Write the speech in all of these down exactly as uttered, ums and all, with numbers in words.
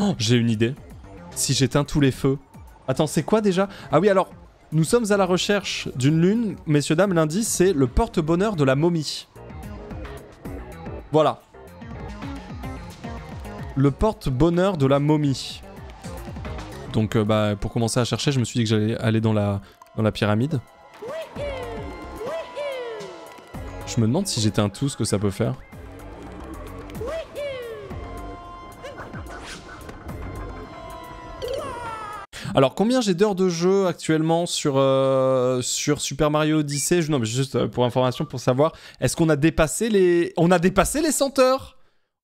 Oh, j'ai une idée. Si j'éteins tous les feux... Attends, c'est quoi déjà? Ah oui, alors, nous sommes à la recherche d'une lune. Messieurs, dames, l'indice, c'est le porte-bonheur de la momie. Voilà. Le porte-bonheur de la momie. Donc, euh, bah, pour commencer à chercher, je me suis dit que j'allais aller dans la, dans la pyramide. Je me demande si j'étais un tout, ce que ça peut faire. Alors, combien j'ai d'heures de jeu actuellement sur, euh, sur Super Mario Odyssey? Non, mais juste pour information, pour savoir, est-ce qu'on a dépassé les... On a dépassé les cent heures.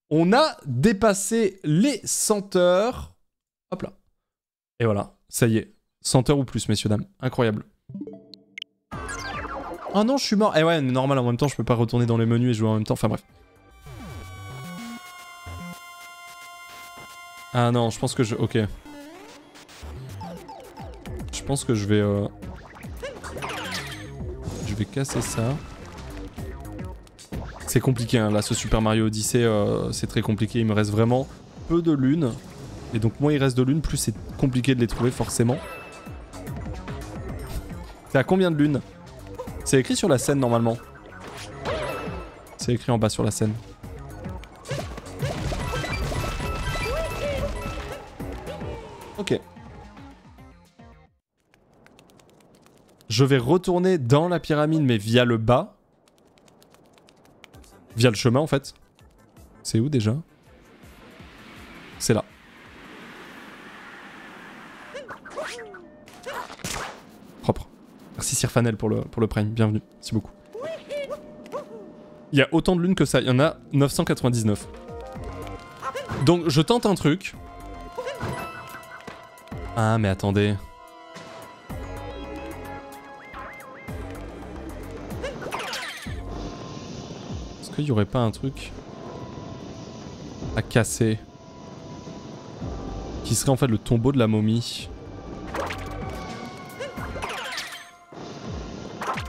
On a dépassé les cent heures. Hop là. Et voilà, ça y est. cent heures ou plus, messieurs, dames. Incroyable. Ah non, je suis mort. Eh ouais, mais normal, en même temps, je peux pas retourner dans les menus et jouer en même temps. Enfin bref. Ah non, je pense que je... Ok. Je pense que je vais... Euh... Je vais casser ça. C'est compliqué, hein. Là, ce Super Mario Odyssey, euh, c'est très compliqué. Il me reste vraiment peu de lunes. Et donc moins il reste de lunes, plus c'est compliqué de les trouver forcément. C'est à combien de lunes? C'est écrit sur la scène normalement. C'est écrit en bas sur la scène. Ok. Je vais retourner dans la pyramide mais via le bas. Via le chemin en fait. C'est où déjà? C'est là. Merci Sirfanel pour le, pour le prime, bienvenue, merci beaucoup. Il y a autant de lunes que ça, il y en a neuf cent quatre-vingt-dix-neuf. Donc je tente un truc. Ah mais attendez. Est-ce qu'il n'y aurait pas un truc à casser? Qui serait en fait le tombeau de la momie?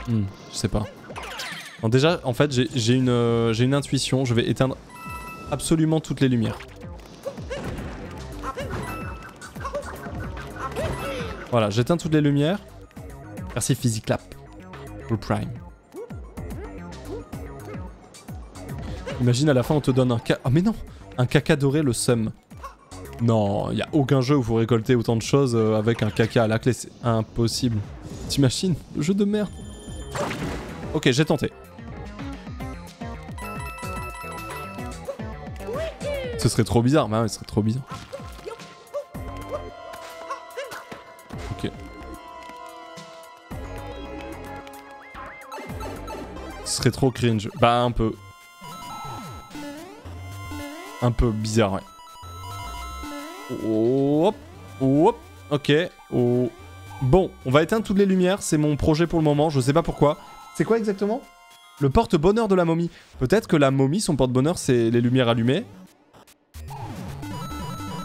Hmm, je sais pas. Non, déjà, en fait, j'ai une, euh, une intuition. Je vais éteindre absolument toutes les lumières. Voilà, j'éteins toutes les lumières. Merci Physiclap. Le prime. Imagine à la fin, on te donne un caca... Oh mais non! Un caca doré, le seum. Non, il n'y a aucun jeu où vous récoltez autant de choses avec un caca à la clé. C'est impossible. T'imagines? Le jeu de merde. Ok, j'ai tenté. Ce serait trop bizarre, mais ouais, ce serait trop bizarre. Ok. Ce serait trop cringe. Bah, un peu. Un peu bizarre, ouais. Hop, hop, ok. Oh. Bon, on va éteindre toutes les lumières, c'est mon projet pour le moment, je sais pas pourquoi. C'est quoi exactement? Le porte-bonheur de la momie. Peut-être que la momie, son porte-bonheur, c'est les lumières allumées.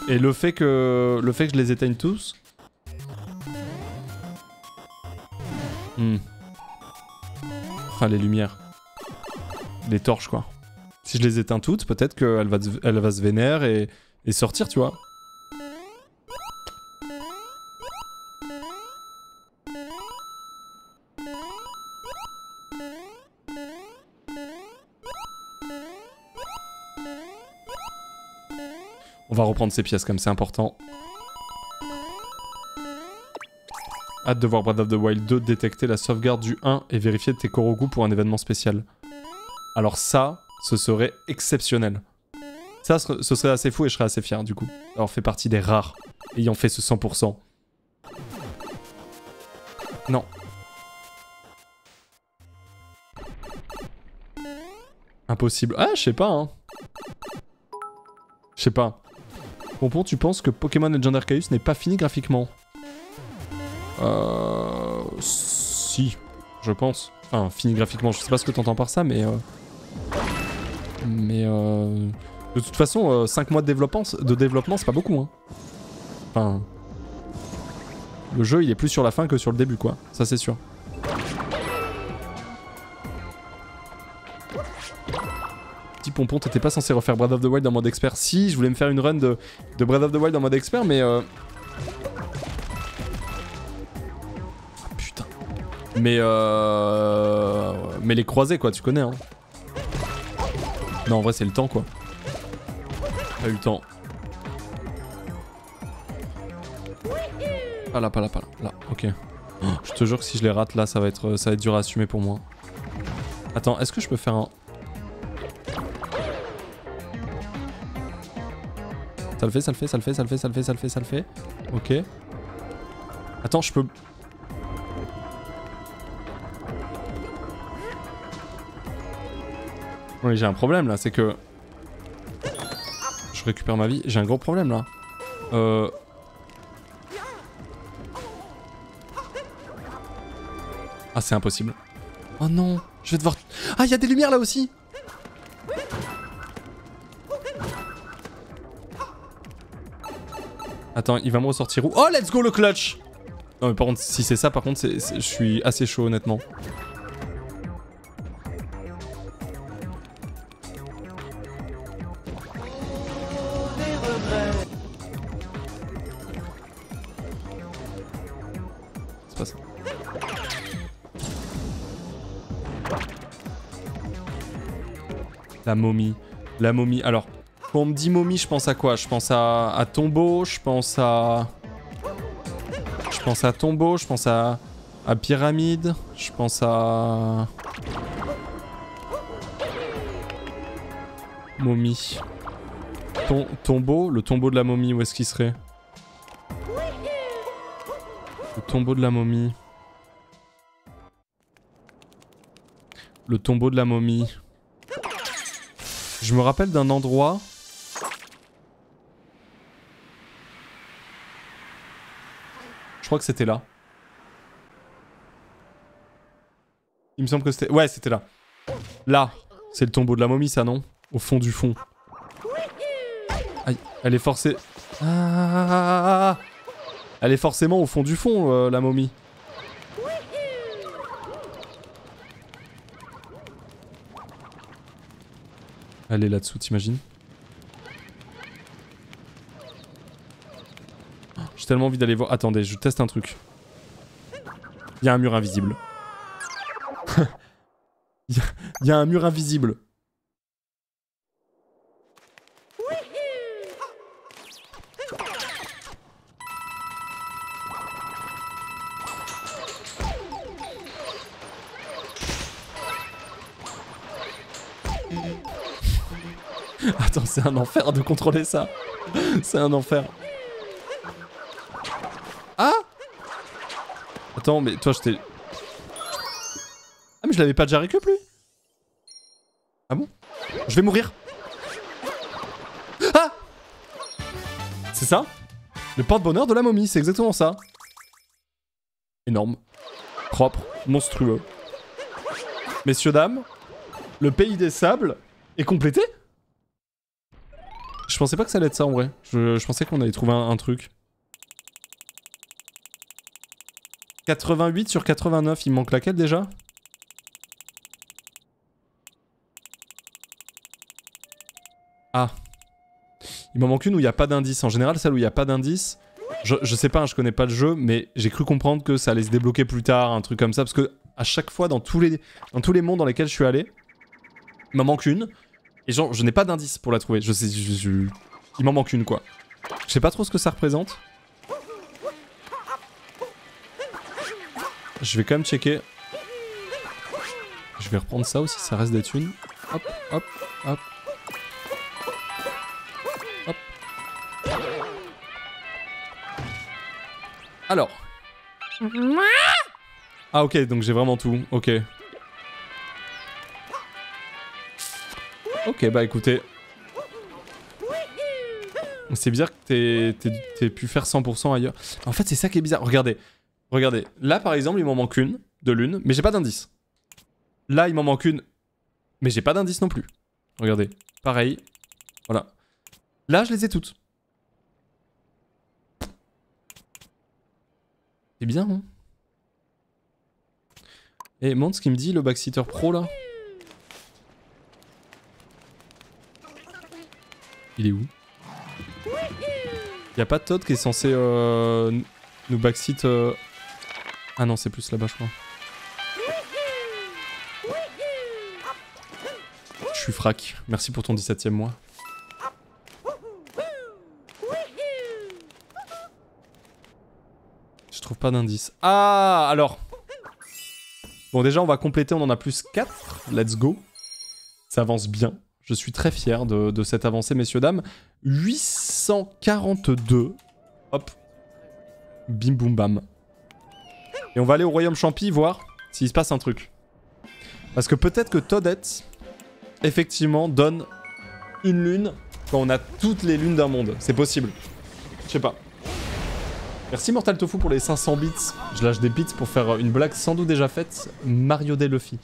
Et le fait que, le fait que je les éteigne tous... Hmm. Enfin, les lumières. Les torches, quoi. Si je les éteins toutes, peut-être qu'elle va, elle va se vénère et, et sortir, tu vois. On va reprendre ces pièces comme c'est important. Hâte de voir Breath of the Wild deux détecter la sauvegarde du un et vérifier tes Korogu pour un événement spécial. Alors ça, ce serait exceptionnel. Ça, ce serait assez fou et je serais assez fier du coup. Alors fait partie des rares ayant fait ce cent pour cent. Non. Impossible. Ah, je sais pas, hein. Je sais pas. Pompon, tu penses que Pokémon Legend Arceus n'est pas fini graphiquement? Euh... Si, je pense. Enfin, fini graphiquement, je sais pas ce que t'entends par ça, mais... Euh... Mais... Euh... De toute façon, euh, cinq mois de développement, de développement c'est pas beaucoup, hein. Enfin... Le jeu, il est plus sur la fin que sur le début, quoi. Ça, c'est sûr. petit pompon, t'étais pas censé refaire Breath of the Wild en mode expert. Si, je voulais me faire une run de, de Breath of the Wild en mode expert, mais... Euh... Ah, putain. Mais... Euh... Mais les croisés, quoi, tu connais, hein. Non, en vrai, c'est le temps, quoi. Pas eu le temps. Pas là, pas là, pas là. Là, ok. Oh, je te jure que si je les rate, là, ça va être, ça va être dur à assumer pour moi. Attends, est-ce que je peux faire un... Ça le fait, ça le fait, ça le fait, ça le fait, ça le fait, ça le fait, ça le fait. Ok. Attends, je peux... Oui, j'ai un problème là, c'est que... Je récupère ma vie, j'ai un gros problème là. Euh... Ah, c'est impossible. Oh non, je vais devoir... Ah, il y a des lumières là aussi. Attends, il va me ressortir où? Oh, let's go le clutch. Non mais par contre, si c'est ça, par contre, c'est, c'est, je suis assez chaud honnêtement. C'est pas ça. La momie. La momie. Alors... Quand on me dit momie, je pense à quoi? Je pense à, à tombeau, je pense à... Je pense à tombeau, je pense à... à pyramide, je pense à... Momie. Tom, tombeau? Le tombeau de la momie, où est-ce qu'il serait? Le tombeau de la momie. Le tombeau de la momie. Je me rappelle d'un endroit... Je crois que c'était là. Il me semble que c'était... Ouais, c'était là. Là, c'est le tombeau de la momie, ça, non? Au fond du fond. Aïe, elle est forcée... Ah, elle est forcément au fond du fond, euh, la momie. Elle est là-dessous, t'imagines? J'ai tellement envie d'aller voir... Attendez, je teste un truc. Il y a un mur invisible. Il y, y a un mur invisible. Attends, c'est un enfer de contrôler ça. C'est un enfer. Ah! Attends, mais toi, je t'ai... Ah, mais je l'avais pas déjà récup, lui? Ah bon? Je vais mourir. Ah! C'est ça? Le porte-bonheur de la momie, c'est exactement ça. Énorme. Propre. Monstrueux. Messieurs, dames, le pays des sables est complété? Je pensais pas que ça allait être ça, en vrai. Je, je pensais qu'on allait trouver un, un truc. quatre-vingt-huit sur quatre-vingt-neuf, il me manque laquelle déjà? Ah. Il m'en manque une où il n'y a pas d'indice. En général, celle où il n'y a pas d'indice, je, je sais pas, hein, je connais pas le jeu, mais j'ai cru comprendre que ça allait se débloquer plus tard, un truc comme ça, parce que à chaque fois, dans tous les, dans tous les mondes dans lesquels je suis allé, il m'en manque une, et genre, je n'ai pas d'indice pour la trouver. Je sais, je, je, il m'en manque une, quoi. Je sais pas trop ce que ça représente. Je vais quand même checker. Je vais reprendre ça aussi, ça reste des thunes. Hop, hop, hop. Hop. Alors. Ah ok, donc j'ai vraiment tout. Ok. Ok, bah écoutez. C'est bizarre que t'aies pu faire cent pour cent ailleurs. En fait, c'est ça qui est bizarre. Regardez. Regardez, là par exemple il m'en manque une, de l'une, mais j'ai pas d'indice. Là il m'en manque une, mais j'ai pas d'indice non plus. Regardez, pareil, voilà. Là je les ai toutes. C'est bien, hein? Et montre ce qu'il me dit le backseater pro là. Il est où? Y'a pas Todd qui est censé euh, nous backseat euh... Ah non, c'est plus là-bas, je crois. Je suis frac. Merci pour ton dix-septième mois. Je trouve pas d'indice. Ah, alors. Bon, déjà, on va compléter. On en a plus quatre. Let's go. Ça avance bien. Je suis très fier de, de cette avancée, messieurs, dames. huit cent quarante-deux. Hop. Bim, boum, bam. Et on va aller au Royaume Champi voir s'il se passe un truc. Parce que peut-être que Toadette, effectivement, donne une lune quand on a toutes les lunes d'un monde. C'est possible. Je sais pas. Merci Mortal Tofu pour les cinq cents bits. Je lâche des bits pour faire une blague sans doute déjà faite. Mario Day Luffy.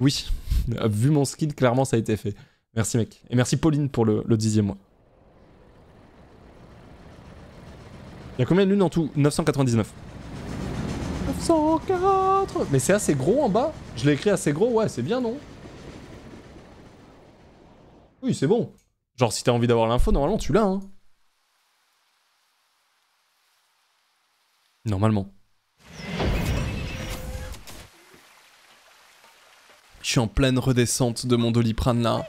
Oui. Vu mon skill, clairement, ça a été fait. Merci mec. Et merci Pauline pour le, le dixième mois. Il y a combien de lunes en tout? neuf cent quatre-vingt-dix-neuf. neuf cent quatre. Mais c'est assez gros en bas. Je l'ai écrit assez gros, ouais, c'est bien, non? Oui, c'est bon. Genre, si t'as envie d'avoir l'info, normalement, tu l'as, hein. Normalement. Je suis en pleine redescente de mon Doliprane, là.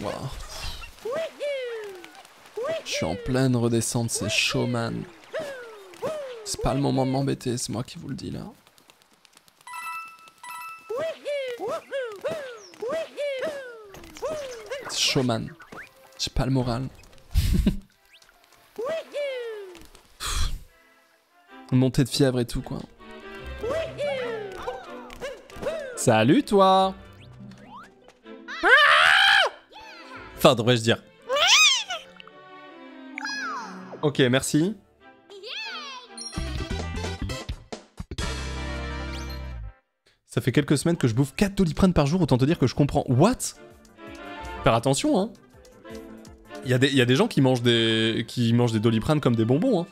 Wow. Je suis en pleine redescente, c'est chaud, man. C'est pas le moment de m'embêter, c'est moi qui vous le dis là. C'est chaud, man. J'ai pas le moral. Montée de fièvre et tout, quoi. Salut, toi. Enfin, devrais-je dire. Ok, merci. Ça fait quelques semaines que je bouffe quatre Doliprane par jour, autant te dire que je comprends. What? Faire attention, hein. Il y, y a des gens qui mangent des, qui mangent des Doliprane comme des bonbons, hein.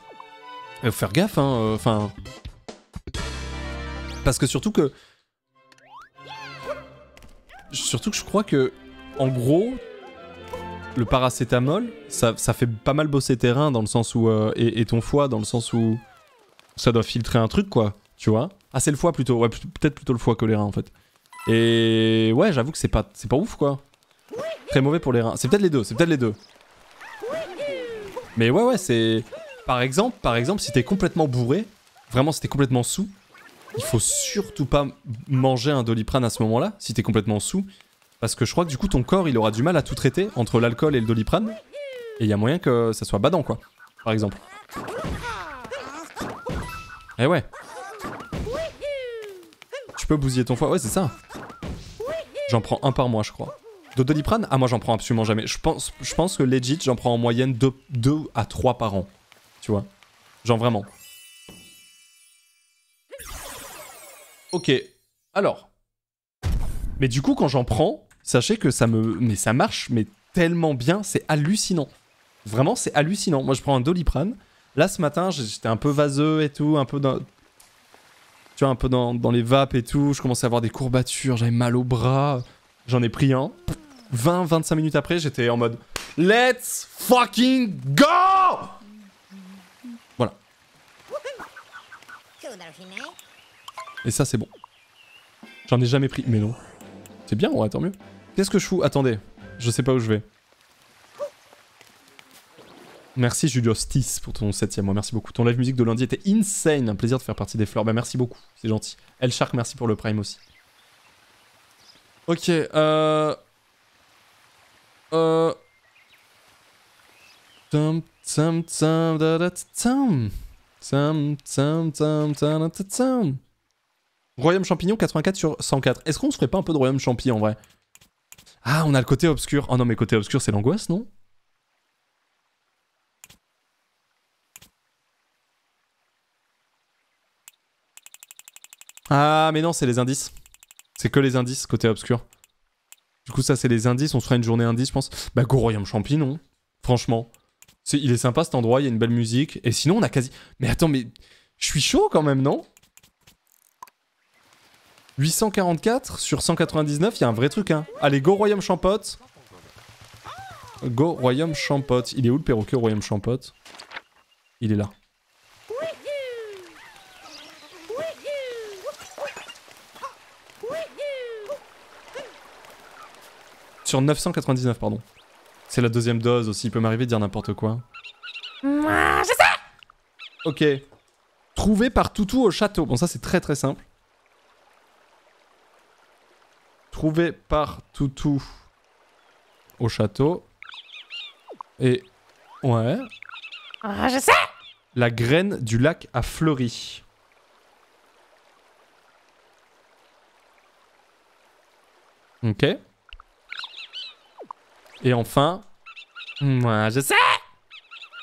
Faut faire gaffe, hein, enfin... Euh, parce que surtout que... Surtout que je crois que, en gros, le paracétamol, ça, ça fait pas mal bosser tes reins dans le sens où... Euh, et, et ton foie dans le sens où... Ça doit filtrer un truc, quoi, tu vois. Ah, c'est le foie plutôt, ouais, peut-être plutôt le foie que les reins en fait. Et ouais, j'avoue que c'est pas, c'est pas ouf quoi. Très mauvais pour les reins. C'est peut-être les deux, c'est peut-être les deux. Mais ouais, ouais, c'est... Par exemple, par exemple, si t'es complètement bourré, vraiment si t'es complètement saoul, il faut surtout pas manger un Doliprane à ce moment-là, si t'es complètement saoul, parce que je crois que du coup ton corps il aura du mal à tout traiter entre l'alcool et le Doliprane, et il y a moyen que ça soit badant quoi, par exemple. Eh ouais. Tu peux bousiller ton foie, ouais c'est ça. J'en prends un par mois je crois. De Doliprane? Ah moi j'en prends absolument jamais. Je pense, je pense que legit j'en prends en moyenne deux à trois par an. Tu vois. Genre vraiment. Ok. Alors. Mais du coup quand j'en prends, sachez que ça me... Mais ça marche mais tellement bien, c'est hallucinant. Vraiment c'est hallucinant. Moi je prends un Doliprane. Là ce matin j'étais un peu vaseux et tout, un peu dans... Tu vois, un peu dans, dans les vapes et tout, je commençais à avoir des courbatures, j'avais mal au bras. J'en ai pris un. vingt à vingt-cinq minutes après, j'étais en mode let's fucking go! Voilà. Et ça, c'est bon. J'en ai jamais pris. Mais non. C'est bien, ouais, tant mieux. Qu'est-ce que je fous? Attendez, je sais pas où je vais. Merci Julio Stis pour ton septième mois, merci beaucoup. Ton live musique de lundi était insane, un plaisir de faire partie des fleurs. Bah merci beaucoup, c'est gentil. El Shark, merci pour le prime aussi. Ok, euh... Euh... Tam tam tam da tam tam tam tam tam tam. Royaume Champignon quatre-vingt-quatre sur cent quatre. Est-ce qu'on se ferait pas un peu de Royaume Champi en vrai? Ah, on a le côté obscur. Oh non, mais côté obscur, c'est l'angoisse, non? Ah mais non, c'est les indices. C'est que les indices, côté obscur. Du coup ça c'est les indices, on se fera une journée indice je pense. Bah go Royaume Champi, non? Franchement. C'est, il est sympa cet endroit, il y a une belle musique. Et sinon on a quasi... Mais attends mais... Je suis chaud quand même, non? huit cent quarante-quatre sur cent quatre-vingt-dix-neuf, il y a un vrai truc hein. Allez go Royaume Champote. Go Royaume Champote. Il est où le perroquet au Royaume Champote? Il est là. Sur neuf cent quatre-vingt-dix-neuf, pardon. C'est la deuxième dose aussi, il peut m'arriver de dire n'importe quoi. Je sais. Ok. Trouvé par Toutou au château. Bon, ça c'est très très simple. Trouvé par Toutou au château. Et... ouais. Ah, je sais. La graine du lac a fleuri. Ok. Et enfin... moi, je sais.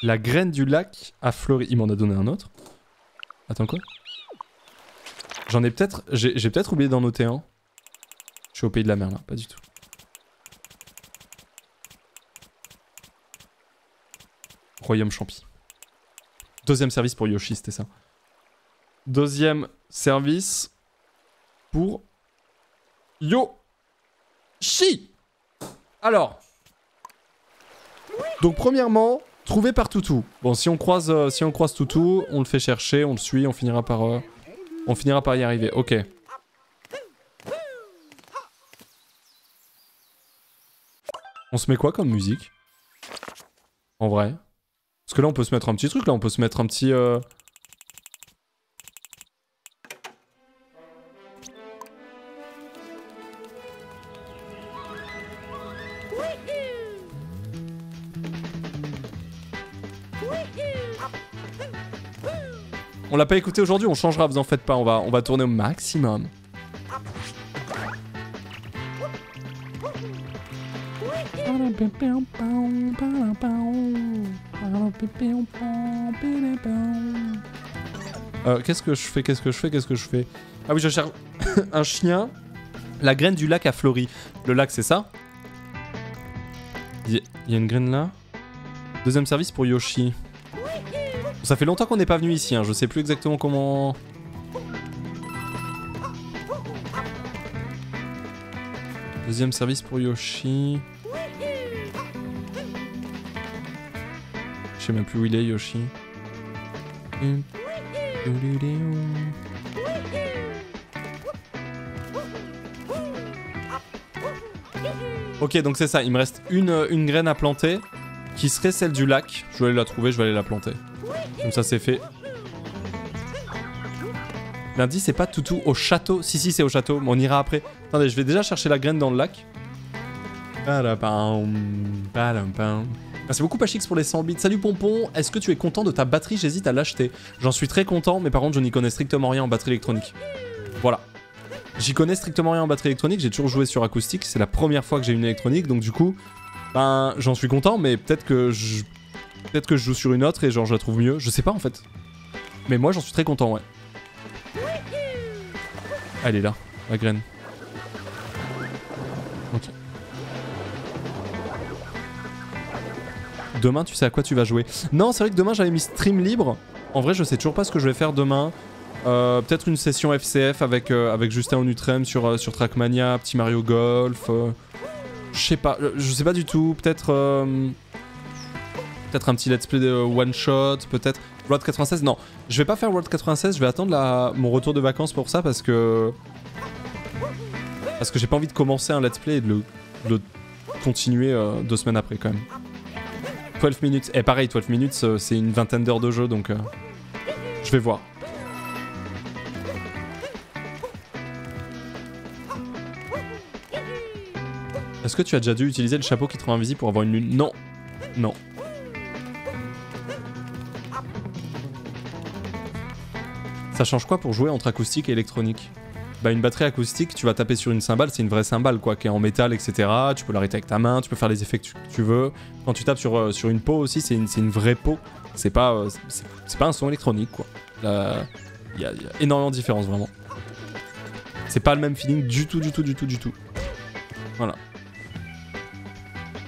La graine du lac a fleuri. Il m'en a donné un autre. Attends, quoi? J'en ai peut-être... J'ai peut-être oublié d'en noter un. Je suis au pays de la mer, là. Pas du tout. Royaume Champi. Deuxième service pour Yoshi, c'était ça. Deuxième service pour Yoshi. Alors, donc premièrement, trouvé par Toutou. Bon, si on croise, euh, si on croise Toutou, on le fait chercher, on le suit, on finira par, euh, on finira par y arriver. Ok. On se met quoi comme musique? En vrai. Parce que là on peut se mettre un petit truc, là on peut se mettre un petit... Euh... On l'a pas écouté aujourd'hui, on changera, vous en faites pas, on va, on va tourner au maximum. Euh, qu'est-ce que je fais, qu'est-ce que je fais, qu'est-ce que je fais? Ah oui, je cherche un chien. La graine du lac a fleuri. Le lac, c'est ça? Il y a une graine là. Deuxième service pour Yoshi. Ça fait longtemps qu'on n'est pas venu ici, hein. Je sais plus exactement comment... Deuxième service pour Yoshi... Je sais même plus où il est, Yoshi. Ok, donc c'est ça, il me reste une, une graine à planter, qui serait celle du lac. Je vais aller la trouver, je vais aller la planter. Comme ça c'est fait. Lundi c'est pas Toutou au château. Si si c'est au château, mais on ira après. Attendez, je vais déjà chercher la graine dans le lac. Merci beaucoup Pachix pour les cent bits. Salut Pompon, est-ce que tu es content de ta batterie? J'hésite à l'acheter. J'en suis très content, mais par contre je n'y connais strictement rien en batterie électronique. Voilà. J'y connais strictement rien en batterie électronique, j'ai toujours joué sur acoustique, c'est la première fois que j'ai une électronique, donc du coup, ben j'en suis content, mais peut-être que je... Peut-être que je joue sur une autre et genre je la trouve mieux, je sais pas en fait. Mais moi j'en suis très content, ouais. Elle est là, la graine. Ok. Demain tu sais à quoi tu vas jouer? Non, c'est vrai que demain j'avais mis stream libre. En vrai je sais toujours pas ce que je vais faire demain. Euh, Peut-être une session F C F avec, euh, avec Justin Onutrem sur, euh, sur Trackmania, petit Mario Golf. Euh, je sais pas, je sais pas du tout, peut-être... Euh... Peut-être un petit let's play de One Shot, peut-être World quatre-vingt-seize. Non, je vais pas faire World quatre-vingt-seize, je vais attendre la... mon retour de vacances pour ça parce que... Parce que j'ai pas envie de commencer un let's play et de le, de le continuer euh, deux semaines après quand même. douze minutes, et pareil, douze minutes euh, c'est une vingtaine d'heures de jeu donc euh... je vais voir. Est-ce que tu as déjà dû utiliser le chapeau qui te rend invisible pour avoir une lune? Non, non. Ça change quoi pour jouer entre acoustique et électronique? Bah une batterie acoustique, tu vas taper sur une cymbale, c'est une vraie cymbale quoi, qui est en métal, et cetera. Tu peux l'arrêter avec ta main, tu peux faire les effets que tu, tu veux. Quand tu tapes sur, euh, sur une peau aussi, c'est une, une vraie peau. C'est pas, euh, c'est pas un son électronique quoi. Il y a, y a énormément de différence vraiment. C'est pas le même feeling du tout, du tout, du tout, du tout. Voilà.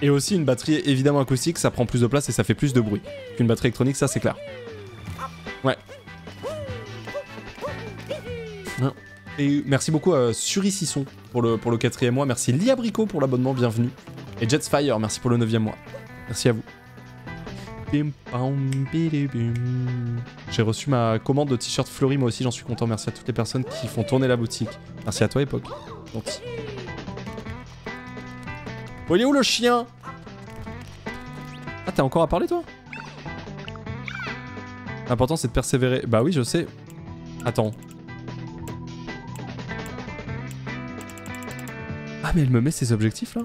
Et aussi une batterie évidemment acoustique, ça prend plus de place et ça fait plus de bruit qu'une batterie électronique, ça c'est clair. Ouais. Et merci beaucoup à Suri Sisson pour le, pour le quatrième mois. Merci Liabrico pour l'abonnement, bienvenue. Et Jetfire, merci pour le neuvième mois. Merci à vous. J'ai reçu ma commande de t-shirt fleuri, moi aussi j'en suis content. Merci à toutes les personnes qui font tourner la boutique. Merci à toi, Epoch. Gentil. Oh, il est où le chien? Ah, t'as encore à parler, toi? L'important, c'est de persévérer. Bah oui, je sais. Attends. Ah, mais elle me met ses objectifs, là?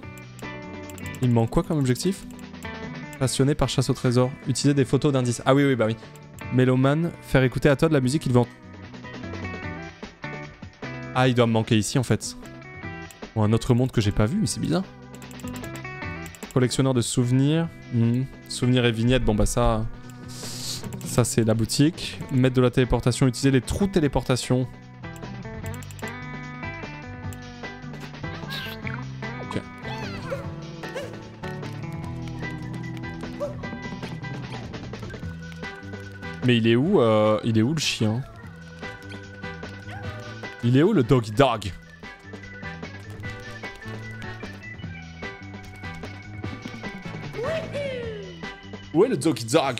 Il me manque quoi comme objectif? Passionné par chasse au trésor. Utiliser des photos d'indices. Ah oui, oui, bah oui. Méloman, faire écouter à toi de la musique qu'il veut en... Ah, il doit me manquer ici, en fait. Ou un autre monde que j'ai pas vu, mais c'est bizarre. Collectionneur de souvenirs. Mmh. Souvenirs et vignettes, bon bah ça... Ça c'est la boutique. Mettre de la téléportation, utiliser les trous de téléportation. Ok. Mais il est où euh, il est où le chien? Il est où le doggy dog? Où est le doggy dog?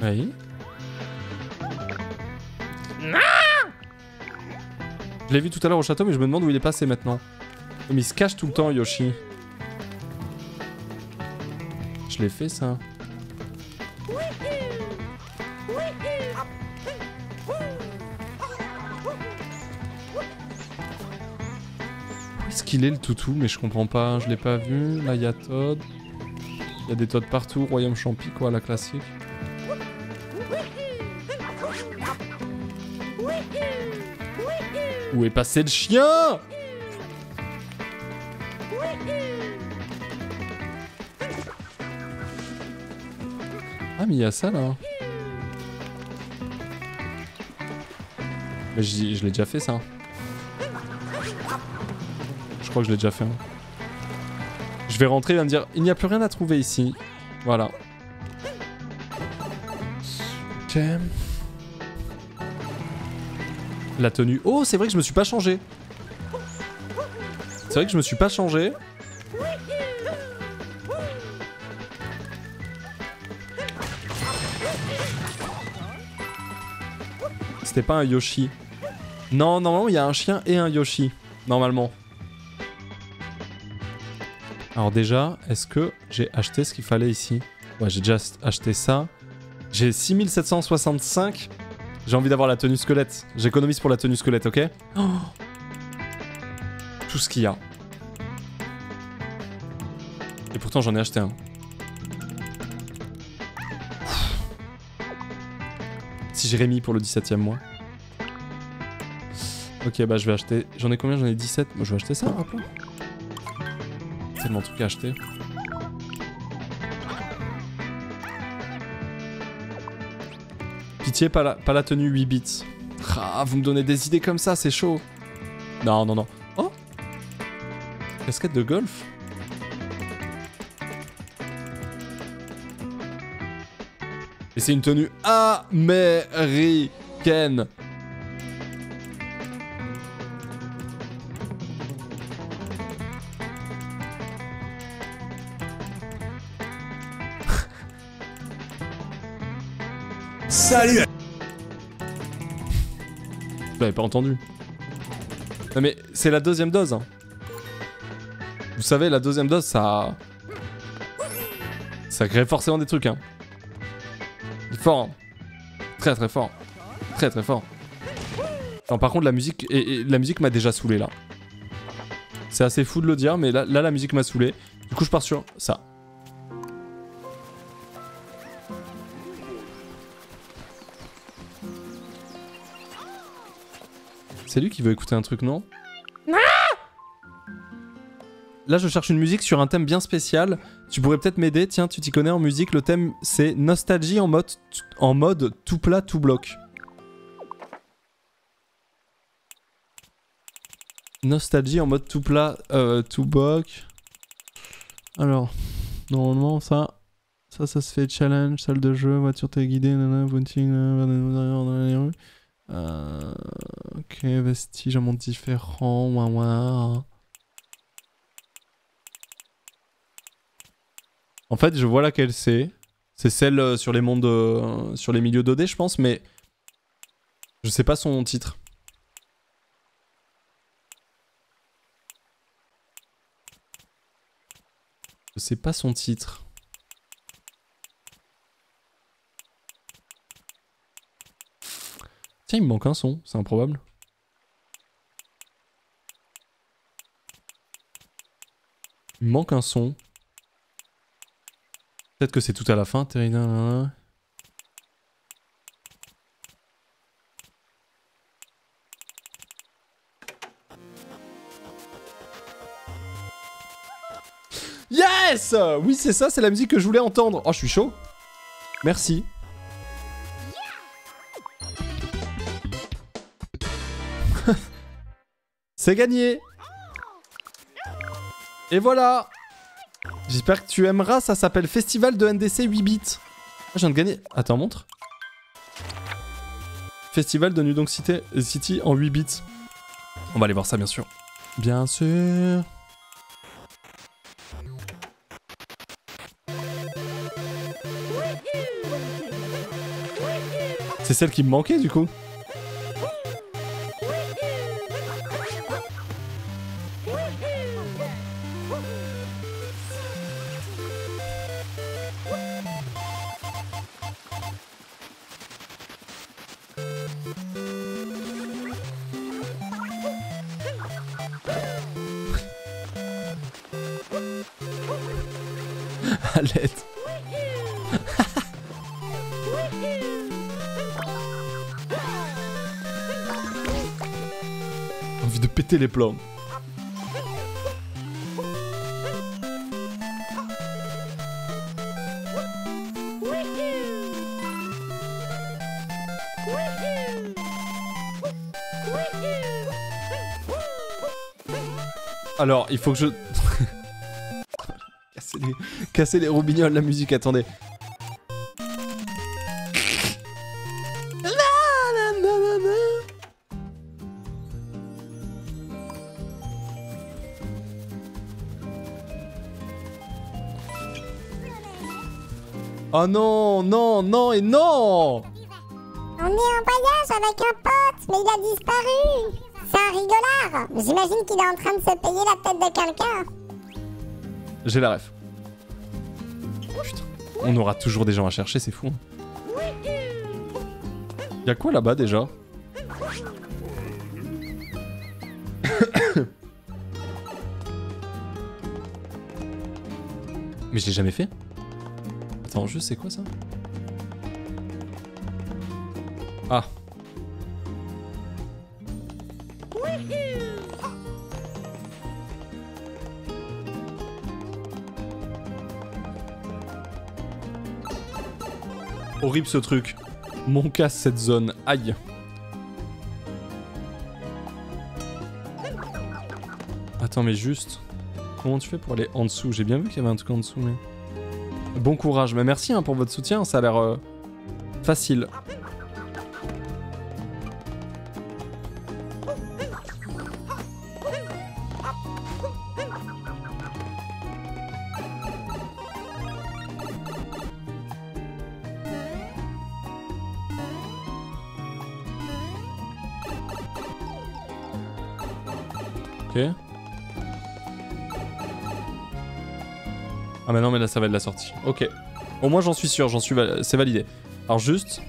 Oui. Je l'ai vu tout à l'heure au château, mais je me demande où il est passé maintenant. Mais il se cache tout le temps, Yoshi. Je l'ai fait, ça. Qu'il est le toutou, mais je comprends pas, je l'ai pas vu. Là il y a Todd, il y a des Todd partout, Royaume Champi quoi, la classique. Où est passé le chien? Ah mais il y a ça là. Mais je, je l'ai déjà fait ça. Je crois que je l'ai déjà fait. Hein. Je vais rentrer, il va me dire, il n'y a plus rien à trouver ici. Voilà. Ok. La tenue. Oh, c'est vrai que je me suis pas changé. C'est vrai que je me suis pas changé. C'était pas un Yoshi. Non, normalement, il y a un chien et un Yoshi. Normalement. Alors déjà, est-ce que j'ai acheté ce qu'il fallait ici? Ouais, j'ai déjà acheté ça. J'ai six mille sept cent soixante-cinq. J'ai envie d'avoir la tenue squelette. J'économise pour la tenue squelette, ok? Oh, tout ce qu'il y a. Et pourtant, j'en ai acheté un. Si j'ai remis pour le dix-septième mois. Ok, bah je vais acheter... J'en ai combien? J'en ai dix-sept. Moi, je vais acheter ça, rappelons. Tellement de trucs à acheter. Pitié, pas la, pas la tenue huit bits. Ah, vous me donnez des idées comme ça, c'est chaud. Non, non, non. Oh, casquette de golf. Et c'est une tenue américaine. Salut! Vous l'avez pas entendu. Non mais c'est la deuxième dose. Hein. Vous savez, la deuxième dose, ça... Ça crée forcément des trucs. Hein. Fort. Hein. Très très fort. Très très fort. Non, par contre, la musique et, et, la musique m'a déjà saoulé là. C'est assez fou de le dire, mais là, là la musique m'a saoulé. Du coup, je pars sur ça. C'est lui qui veut écouter un truc, non? Là, je cherche une musique sur un thème bien spécial. Tu pourrais peut-être m'aider. Tiens, tu t'y connais en musique. Le thème, c'est nostalgie en mode, en mode tout plat, tout bloc. Nostalgie en mode tout plat, euh, tout bloc. Alors, normalement, ça... Ça, ça se fait challenge, salle de jeu, voiture téléguidée, nanana, voting, vers des nouveaux dans les rues. Euh, ok, vestiges à monde différent, ouah ouah. En fait, je vois laquelle c'est. C'est celle sur les mondes, euh, sur les milieux deux D, je pense, mais je sais pas son titre. Je sais pas son titre. Tiens, il me manque un son, c'est improbable. Il me manque un son. Peut-être que c'est tout à la fin, Terrina. Yes! Oui, c'est ça, c'est la musique que je voulais entendre. Oh, je suis chaud. Merci. C'est gagné. Et voilà. J'espère que tu aimeras, ça s'appelle Festival de N D C huit bits. Ah, je viens de gagner. Attends, montre. Festival de New Donk City, City en huit bits. On va aller voir ça, bien sûr. Bien sûr. C'est celle qui me manquait, du coup. Les plans. Alors, il faut que je... Casser les... Casser les roubignoles, la musique, attendez. Oh non, non, non et non! On est en voyage avec un pote, mais il a disparu! C'est un rigolard! J'imagine qu'il est en train de se payer la tête de quelqu'un. J'ai la ref. Putain, on aura toujours des gens à chercher, c'est fou. Y'a quoi là-bas déjà? Mais je l'ai jamais fait? Attends, je sais quoi ça? Ah! Horrible ce truc. Mon casse cette zone. Aïe! Attends, mais juste. Comment tu fais pour aller en dessous? J'ai bien vu qu'il y avait un truc en dessous, mais. Bon courage, mais merci hein, pour votre soutien, ça a l'air euh, facile. Ok. Ah mais non mais là ça va être la sortie. Ok. Au moins j'en suis sûr, j'en suis val... c'est validé. Alors juste,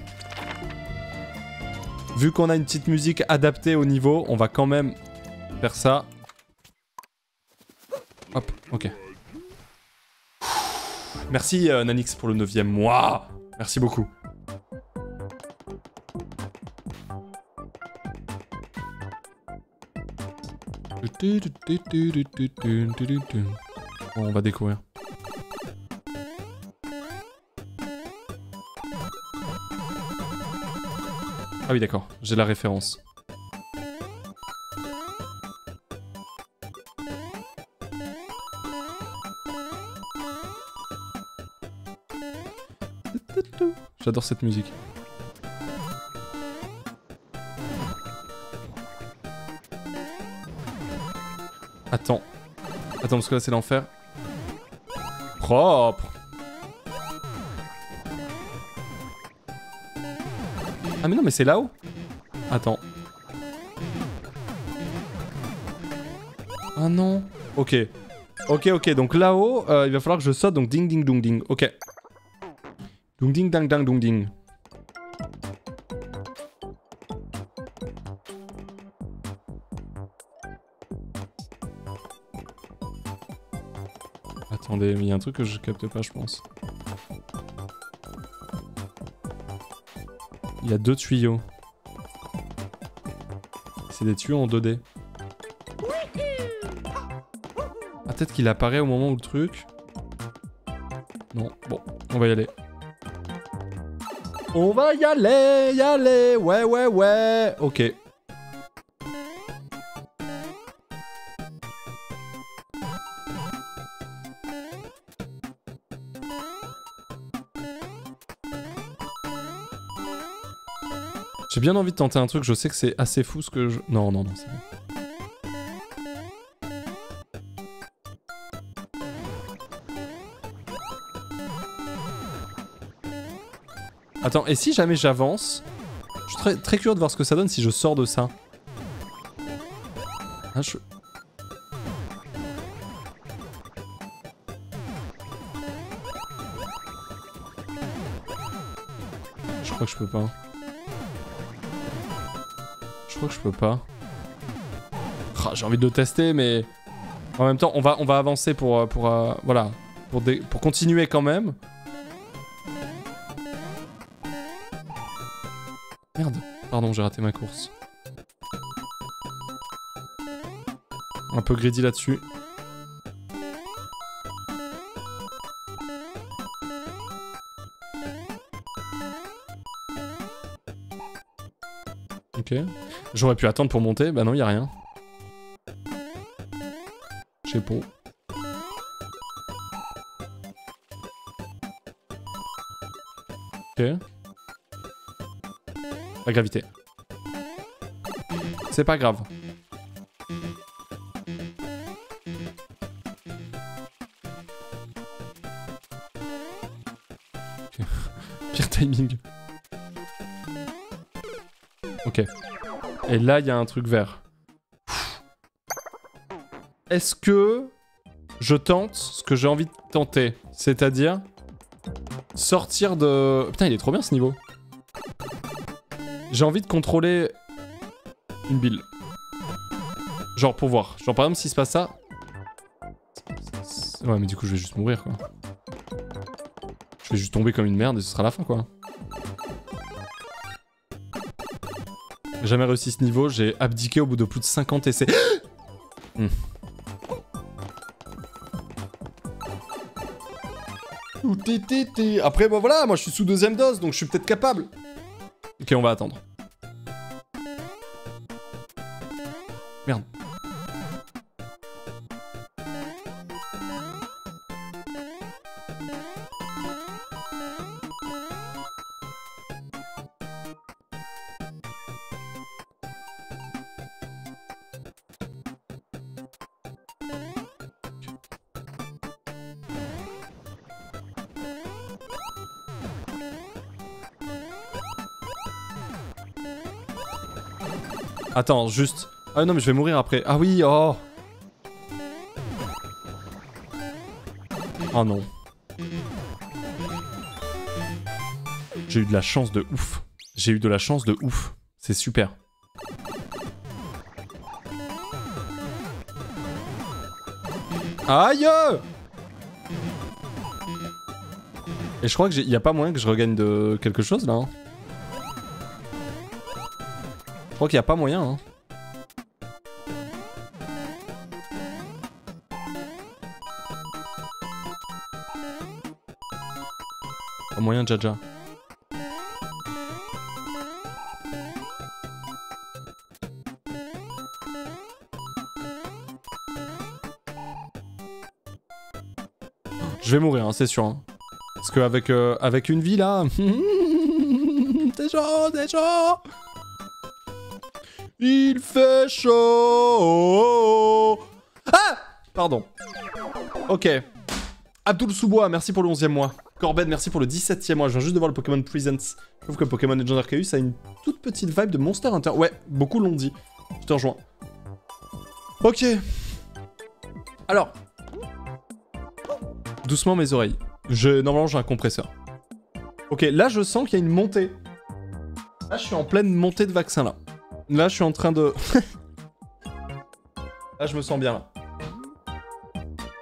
vu qu'on a une petite musique adaptée au niveau, on va quand même faire ça. Hop, ok. Merci euh, Nanix pour le neuvième mois. Merci beaucoup. Bon, on va découvrir. Ah oui d'accord, j'ai la référence. J'adore cette musique. Attends. Attends, parce que là, c'est l'enfer. Propre. Ah mais non, mais c'est là-haut. Attends. Ah non. Ok. Ok, ok, donc là-haut, euh, il va falloir que je saute, donc ding ding dong ding. Ok. Dong ding dang dang dong ding. Attendez, mais il y a un truc que je capte pas, je pense. Il y a deux tuyaux. C'est des tuyaux en deux D. Ah, peut-être qu'il apparaît au moment où le truc... Non, bon, on va y aller. On va y aller, y aller, ouais, ouais, ouais. Ok. J'ai bien envie de tenter un truc, je sais que c'est assez fou ce que je... Non, non, non, c'est bon. Attends, et si jamais j'avance? Je suis très, très curieux de voir ce que ça donne si je sors de ça. Hein, je... Je crois que je peux pas... Je crois que je peux pas. Oh, j'ai envie de le tester, mais en même temps, on va on va avancer pour pour euh, voilà pour dé... pour continuer quand même. Merde. Pardon, j'ai raté ma course. Un peu greedy là-dessus. Ok. J'aurais pu attendre pour monter, bah non, y a rien. Je sais pas. Ok. La gravité. C'est pas grave. Okay. Pire timing. Ok. Et là, il y a un truc vert. Est-ce que je tente ce que j'ai envie de tenter? C'est-à-dire sortir de... Putain, il est trop bien ce niveau. J'ai envie de contrôler une bille. Genre pour voir. Genre par exemple, s'il se passe ça... Ouais, mais du coup, je vais juste mourir, quoi. Je vais juste tomber comme une merde et ce sera la fin, quoi. J'ai jamais réussi ce niveau, j'ai abdiqué au bout de plus de cinquante essais. hmm. Après, bah voilà, moi je suis sous deuxième dose, donc je suis peut-être capable. Ok, on va attendre. Merde. Attends, juste... Ah non, mais je vais mourir après. Ah oui, oh. Oh non. J'ai eu de la chance de ouf. J'ai eu de la chance de ouf. C'est super. Aïe! Et je crois qu'il n'y a pas moyen que je regagne de quelque chose, là, hein. Je crois qu'il n'y a pas moyen, hein. Pas moyen, Jaja. Je vais mourir, hein, c'est sûr. Hein. Parce qu'avec euh, avec une vie là... C'est chaud, c'est chaud. Il fait chaud. Ah, pardon. Ok. Abdoul Soubois, merci pour le onzième mois. Corben, merci pour le dix-septième mois. Je viens juste de voir le Pokémon Presents. Je trouve que Pokémon Legend Arceus a une toute petite vibe de Monster Hunter. Ouais, beaucoup l'ont dit. Je te rejoins. Ok. Alors. Doucement mes oreilles. Je... Normalement, j'ai un compresseur. Ok, là, je sens qu'il y a une montée. Là, je suis en pleine montée de vaccin, là. Là, je suis en train de... Là, je me sens bien, là.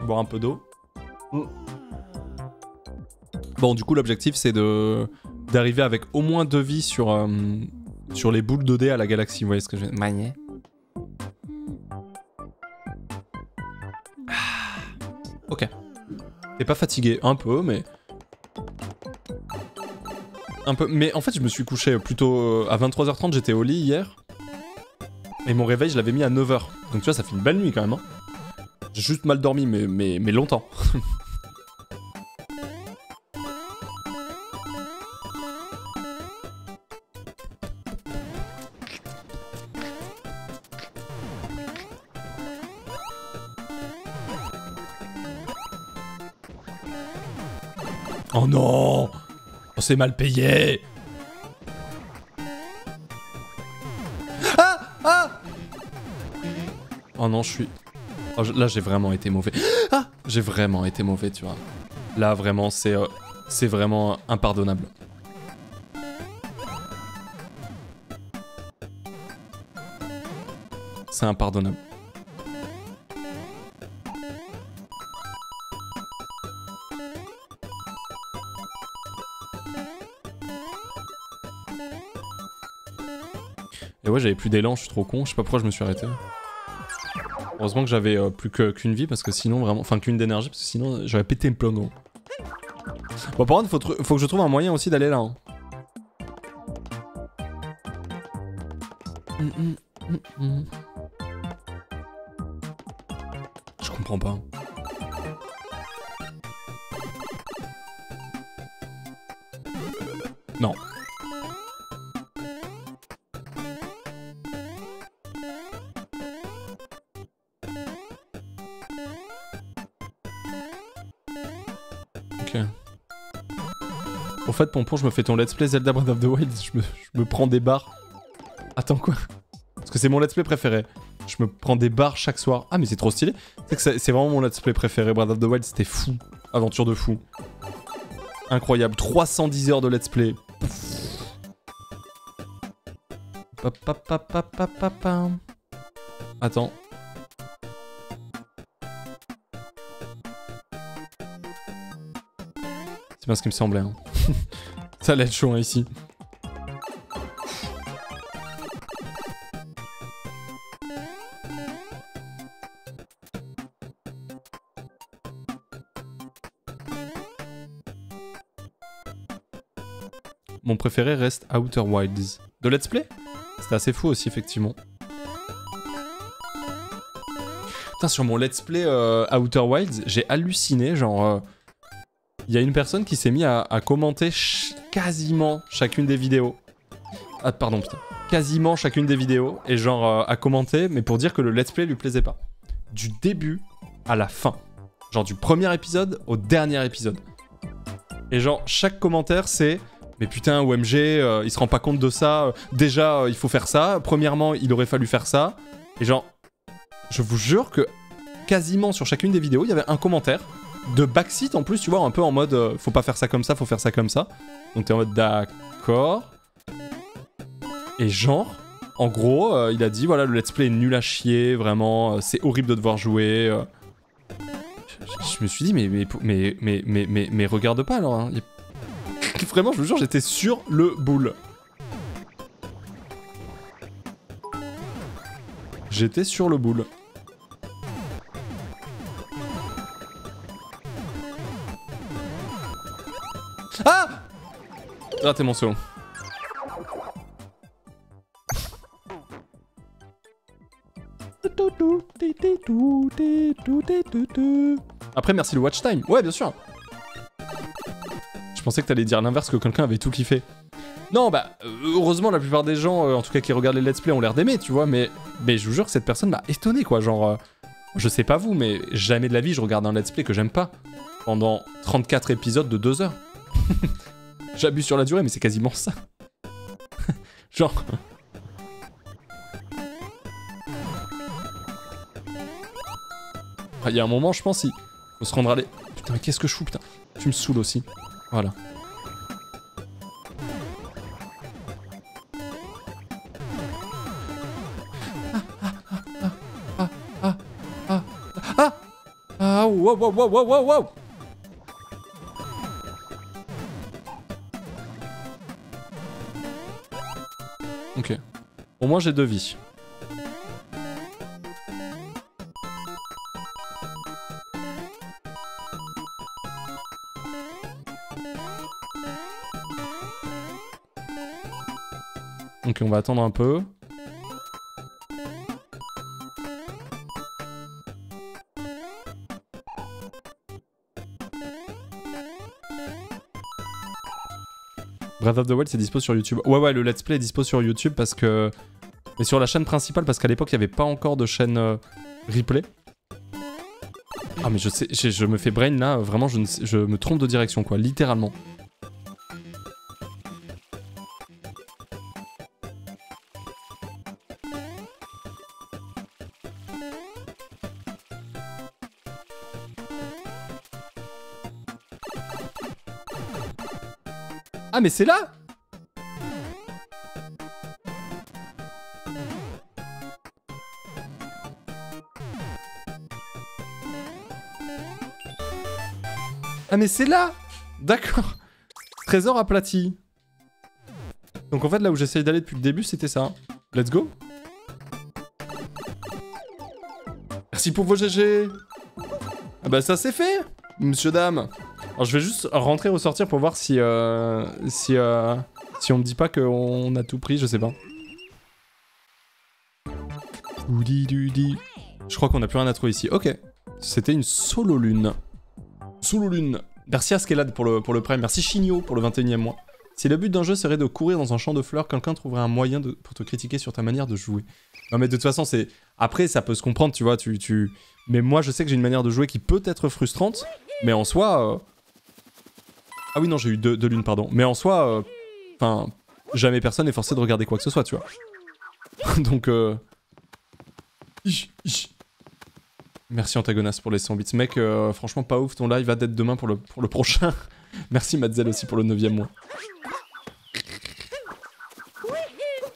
Boire un peu d'eau. Mm. Bon, du coup, l'objectif, c'est de... d'arriver avec au moins deux vies sur... Euh... sur les boules deux D à la galaxie. Vous voyez ce que je vais... Magné. Ah. Ok. T'es pas fatigué, un peu, mais... Un peu... Mais en fait, je me suis couché plutôt... À vingt-trois heures trente, j'étais au lit hier. Et mon réveil, je l'avais mis à neuf heures. Donc tu vois, ça fait une belle nuit, quand même. Hein. J'ai juste mal dormi, mais, mais, mais longtemps. Oh non! On s'est mal payé! Ah! Ah! Oh non, je suis... Oh, je... Là, j'ai vraiment été mauvais. Ah! J'ai vraiment été mauvais, tu vois. Là, vraiment, c'est... Euh... C'est vraiment impardonnable. C'est impardonnable. Et ouais, j'avais plus d'élan, je suis trop con, je sais pas pourquoi je me suis arrêté. Heureusement que j'avais euh, plus que, qu'une vie, parce que sinon vraiment... Enfin, qu'une d'énergie, parce que sinon j'aurais pété un plan gros. Bon, par contre, faut, faut que je trouve un moyen aussi d'aller là. Hein. Mm-mm, mm-mm. Je comprends pas. Non. Au fait, Pompon, je me fais ton let's play Zelda Breath of the Wild, je me, je me prends des barres. Attends, quoi? Parce que c'est mon let's play préféré. Je me prends des barres chaque soir. Ah, mais c'est trop stylé. C'est vraiment mon let's play préféré, Breath of the Wild, c'était fou. Aventure de fou. Incroyable, trois cent dix heures de let's play. Pa, pa, pa, pa, pa, pa, pa. Attends. C'est bien ce qui me semblait, hein. Ça allait être chaud, hein, ici. Mon préféré reste Outer Wilds. De Let's Play? C'était assez fou aussi, effectivement. Putain, sur mon Let's Play euh, Outer Wilds, j'ai halluciné, genre... Euh... Il y a une personne qui s'est mise à, à commenter ch quasiment chacune des vidéos. Ah, pardon, putain. Quasiment chacune des vidéos. Et genre, euh, à commenter, mais pour dire que le let's play lui plaisait pas. Du début à la fin. Genre, du premier épisode au dernier épisode. Et genre, chaque commentaire, c'est... Mais putain, O M G, euh, il se rend pas compte de ça. Euh, déjà, euh, il faut faire ça. Premièrement, il aurait fallu faire ça. Et genre, je vous jure que quasiment sur chacune des vidéos, il y avait un commentaire. De backseat en plus, tu vois, un peu en mode euh, faut pas faire ça comme ça, faut faire ça comme ça. Donc t'es en mode d'accord. Et genre, en gros, euh, il a dit voilà, le let's play est nul à chier, vraiment, euh, c'est horrible de devoir jouer. Euh. Je, je me suis dit, mais, mais, mais, mais, mais, mais, mais regarde pas alors. Hein. A... Vraiment, je vous jure, j'étais sur le boule. J'étais sur le boule. Ah! Ah, t'es mon saut. Après, merci le watch time. Ouais, bien sûr. pensais que t'allais dire l'inverse, que quelqu'un avait tout kiffé. Non, bah, heureusement, la plupart des gens, en tout cas qui regardent les let's play, ont l'air d'aimer, tu vois, mais, mais je vous jure que cette personne m'a étonné, quoi, genre... Euh, je sais pas vous, mais jamais de la vie, je regarde un let's play que j'aime pas, pendant trente-quatre épisodes de deux heures. J'abuse sur la durée, mais c'est quasiment ça. Genre... Il y a un moment, je pense, il faut se rendre à les... Putain, qu'est-ce que je fous, putain. Tu me saoules aussi. Voilà. Wow, wow, wow, wow, wow, wow. Ok. Au moins j'ai deux vies. Ok, on va attendre un peu. Breath of the Wild, c'est dispo sur YouTube. Ouais, ouais, le let's play est dispo sur YouTube parce que... Mais sur la chaîne principale, parce qu'à l'époque, il n'y avait pas encore de chaîne euh, replay. Ah, mais je sais, je, je me fais brain, là. Vraiment, je, ne sais, je me trompe de direction, quoi. Littéralement. Ah mais c'est là. Ah mais c'est là. D'accord. Trésor aplati. Donc en fait là où j'essayais d'aller depuis le début c'était ça. Let's go. Merci pour vos G G. Ah bah ça c'est fait, monsieur dame. Alors je vais juste rentrer ou sortir pour voir si euh, si euh, si on me dit pas qu'on a tout pris, je sais pas. Je crois qu'on a plus rien à trouver ici. Ok. C'était une solo lune. Solo lune. Merci à Skelad pour le pour le prime. Merci Chigno pour le vingt-et-unième mois. Si le but d'un jeu serait de courir dans un champ de fleurs, quelqu'un trouverait un moyen de, pour te critiquer sur ta manière de jouer. Non mais de toute façon c'est après ça peut se comprendre, tu vois, tu tu. Mais moi je sais que j'ai une manière de jouer qui peut être frustrante, mais en soi. Euh... Ah oui non j'ai eu deux, deux lunes pardon, mais en soi, enfin euh, jamais personne n'est forcé de regarder quoi que ce soit tu vois. Donc euh... Ish, ish. Merci Antagonas pour les cent bits mec, euh, franchement pas ouf ton live, va d'être demain pour le, pour le prochain. Merci Matzel aussi pour le neuvième mois.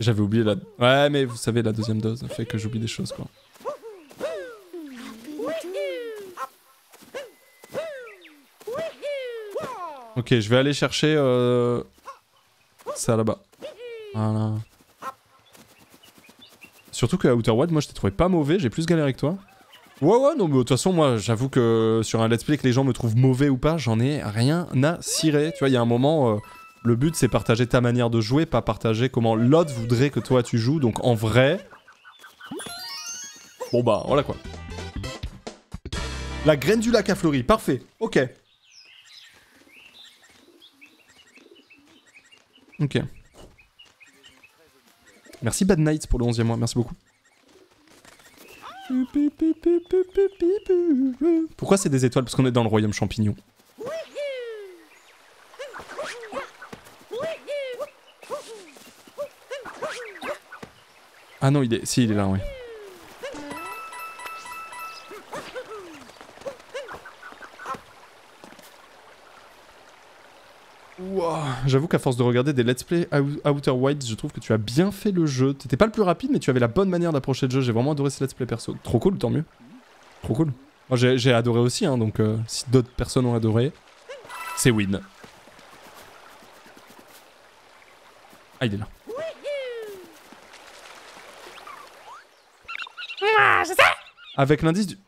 J'avais oublié la... Ouais mais vous savez la deuxième dose fait que j'oublie des choses quoi. Ok, je vais aller chercher euh... ça là-bas. Voilà. Surtout que Outer Wilds, moi je t'ai trouvé pas mauvais, j'ai plus galéré que toi. Ouais, ouais, non, mais de toute façon, moi j'avoue que sur un let's play, que les gens me trouvent mauvais ou pas, j'en ai rien à cirer. Tu vois, il y a un moment, euh, le but c'est partager ta manière de jouer, pas partager comment l'autre voudrait que toi tu joues. Donc en vrai. Bon bah, voilà quoi. La graine du lac a fleuri, parfait, ok. Ok. Merci Bad Night pour le onzième mois, merci beaucoup. Pourquoi c'est des étoiles? Parce qu'on est dans le royaume champignon. Ah non, il est... Si, il est là, ouais. Wow. J'avoue qu'à force de regarder des let's play Outer Wilds, je trouve que tu as bien fait le jeu. T'étais pas le plus rapide, mais tu avais la bonne manière d'approcher le jeu. J'ai vraiment adoré ce let's play perso. Trop cool, tant mieux. Trop cool. Moi, j'ai adoré aussi, hein, donc euh, si d'autres personnes ont adoré, c'est win. Ah, il est là. Avec l'indice du...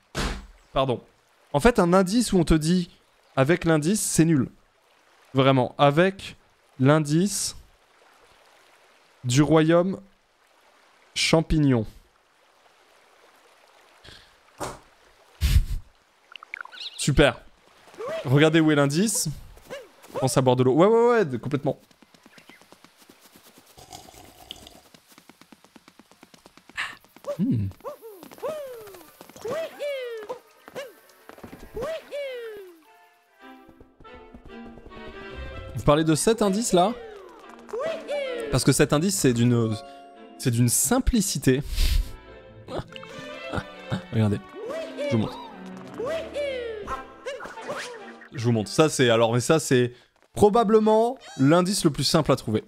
Pardon. En fait, un indice où on te dit avec l'indice, c'est nul. Vraiment, avec l'indice du royaume champignon. Super. Regardez où est l'indice. Pense à boire de l'eau. Ouais, ouais, ouais, complètement. Hmm. Vous parlez de cet indice là? Parce que cet indice c'est d'une... C'est d'une simplicité. Regardez, je vous montre. Je vous montre. Ça c'est... Alors mais ça c'est probablement l'indice le plus simple à trouver.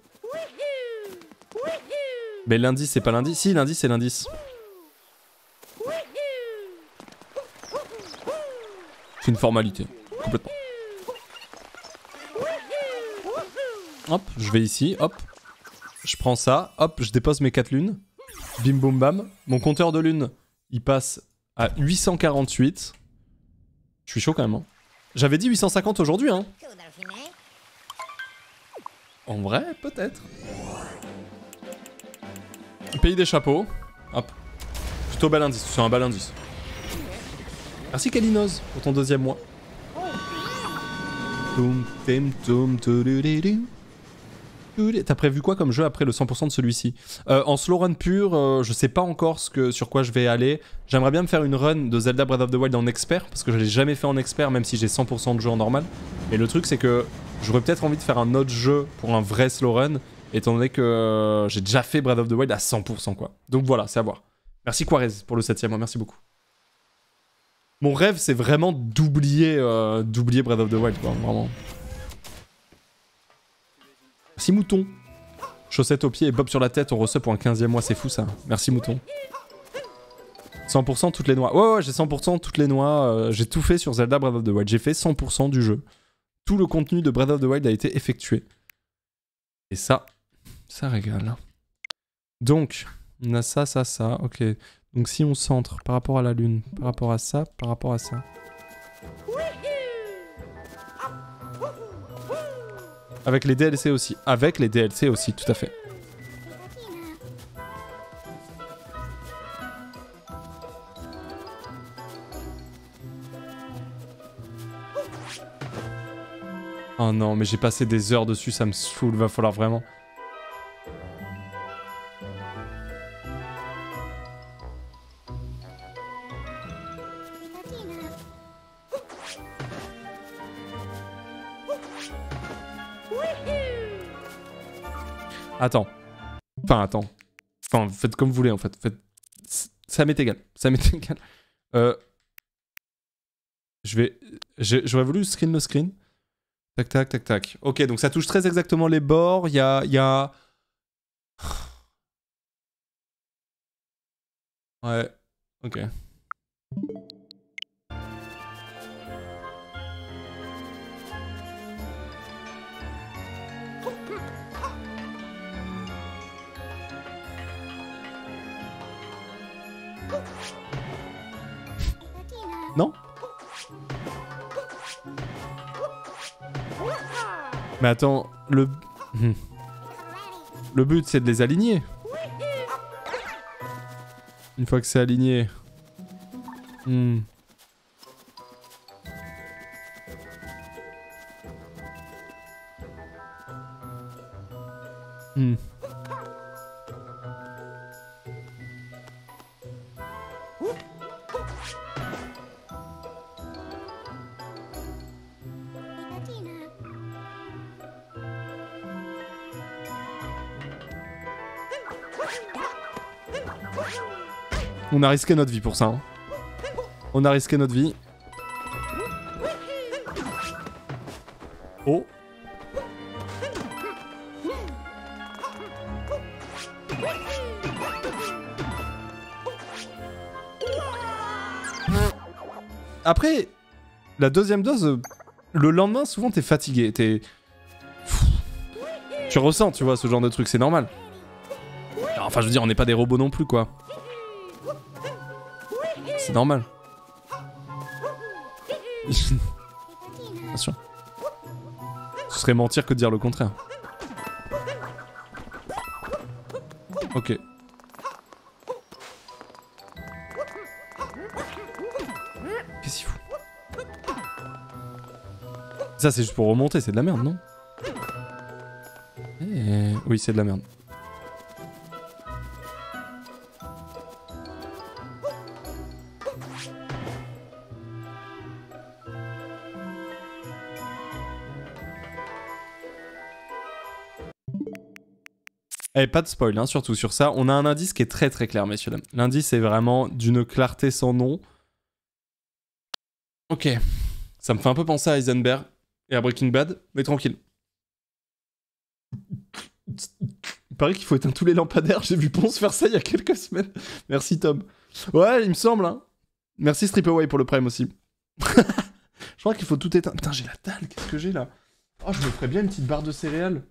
Mais l'indice c'est pas l'indice. Si, l'indice c'est l'indice. C'est une formalité, complètement. Hop, je vais ici, hop. Je prends ça, hop, je dépose mes quatre lunes. Bim boum bam. Mon compteur de lunes, il passe à huit cent quarante-huit. Je suis chaud quand même. Hein. J'avais dit huit cent cinquante aujourd'hui, hein. En vrai, peut-être. Pays des chapeaux. Hop. Plutôt bel indice, c'est un bel indice. Merci Kalinoz pour ton deuxième mois. T'as prévu quoi comme jeu après le cent pour cent de celui-ci? euh, En slow run pur, euh, je sais pas encore ce que, sur quoi je vais aller. J'aimerais bien me faire une run de Zelda Breath of the Wild en expert, parce que je l'ai jamais fait en expert, même si j'ai cent pour cent de jeu en normal. Et le truc c'est que j'aurais peut-être envie de faire un autre jeu pour un vrai slow run, étant donné que euh, j'ai déjà fait Breath of the Wild à cent pour cent quoi. Donc voilà, c'est à voir. Merci Quarez pour le septième mois, merci beaucoup. Mon rêve, c'est vraiment d'oublier euh, d'oublier Breath of the Wild, quoi, vraiment. Merci Mouton. Chaussettes aux pieds et bob sur la tête, on reçoit pour un quinzième mois, c'est fou ça. Merci Mouton. cent pour cent toutes les noix. Ouais, ouais, j'ai cent pour cent toutes les noix. Euh, j'ai tout fait sur Zelda Breath of the Wild. J'ai fait cent pour cent du jeu. Tout le contenu de Breath of the Wild a été effectué. Et ça, ça régale. Donc, on a ça, ça, ça, ok. Donc si on centre par rapport à la lune, par rapport à ça, par rapport à ça. Avec les D L C aussi. Avec les D L C aussi, tout à fait. Oh non, mais j'ai passé des heures dessus, ça me saoule, va falloir vraiment... Attends. Enfin, attends. Enfin, faites comme vous voulez, en fait. Faites... Ça m'est égal. Ça m'est égal. Euh... Je vais... J'aurais voulu screen le screen. Tac, tac, tac, tac. Ok, donc ça touche très exactement les bords. Il y a... Y a... Ouais. Ok. Non? Mais attends, le... Le but c'est de les aligner. Une fois que c'est aligné... Hmm. Hmm. On a risqué notre vie pour ça. Hein. On a risqué notre vie. Oh. Après, la deuxième dose, le lendemain, souvent, t'es fatigué. T'es... Tu ressens, tu vois, ce genre de truc, c'est normal. Enfin, je veux dire, on n'est pas des robots non plus, quoi. C'est normal. Bien sûr. Ce serait mentir que de dire le contraire. Ok. Qu'est-ce qu'il fout? ça c'est juste pour remonter, c'est de la merde, non? Et... oui, c'est de la merde. Allez, pas de spoil, hein, surtout sur ça. On a un indice qui est très très clair, messieurs dames. L'indice est vraiment d'une clarté sans nom. Ok. Ça me fait un peu penser à Heisenberg et à Breaking Bad, mais tranquille. Il paraît qu'il faut éteindre tous les lampadaires. J'ai vu Ponce faire ça il y a quelques semaines. Merci, Tom. Ouais, il me semble, hein. Merci, Stripaway, pour le prime aussi. Je crois qu'il faut tout éteindre. Putain, j'ai la dalle, qu'est-ce que j'ai là? Oh, je me ferais bien une petite barre de céréales.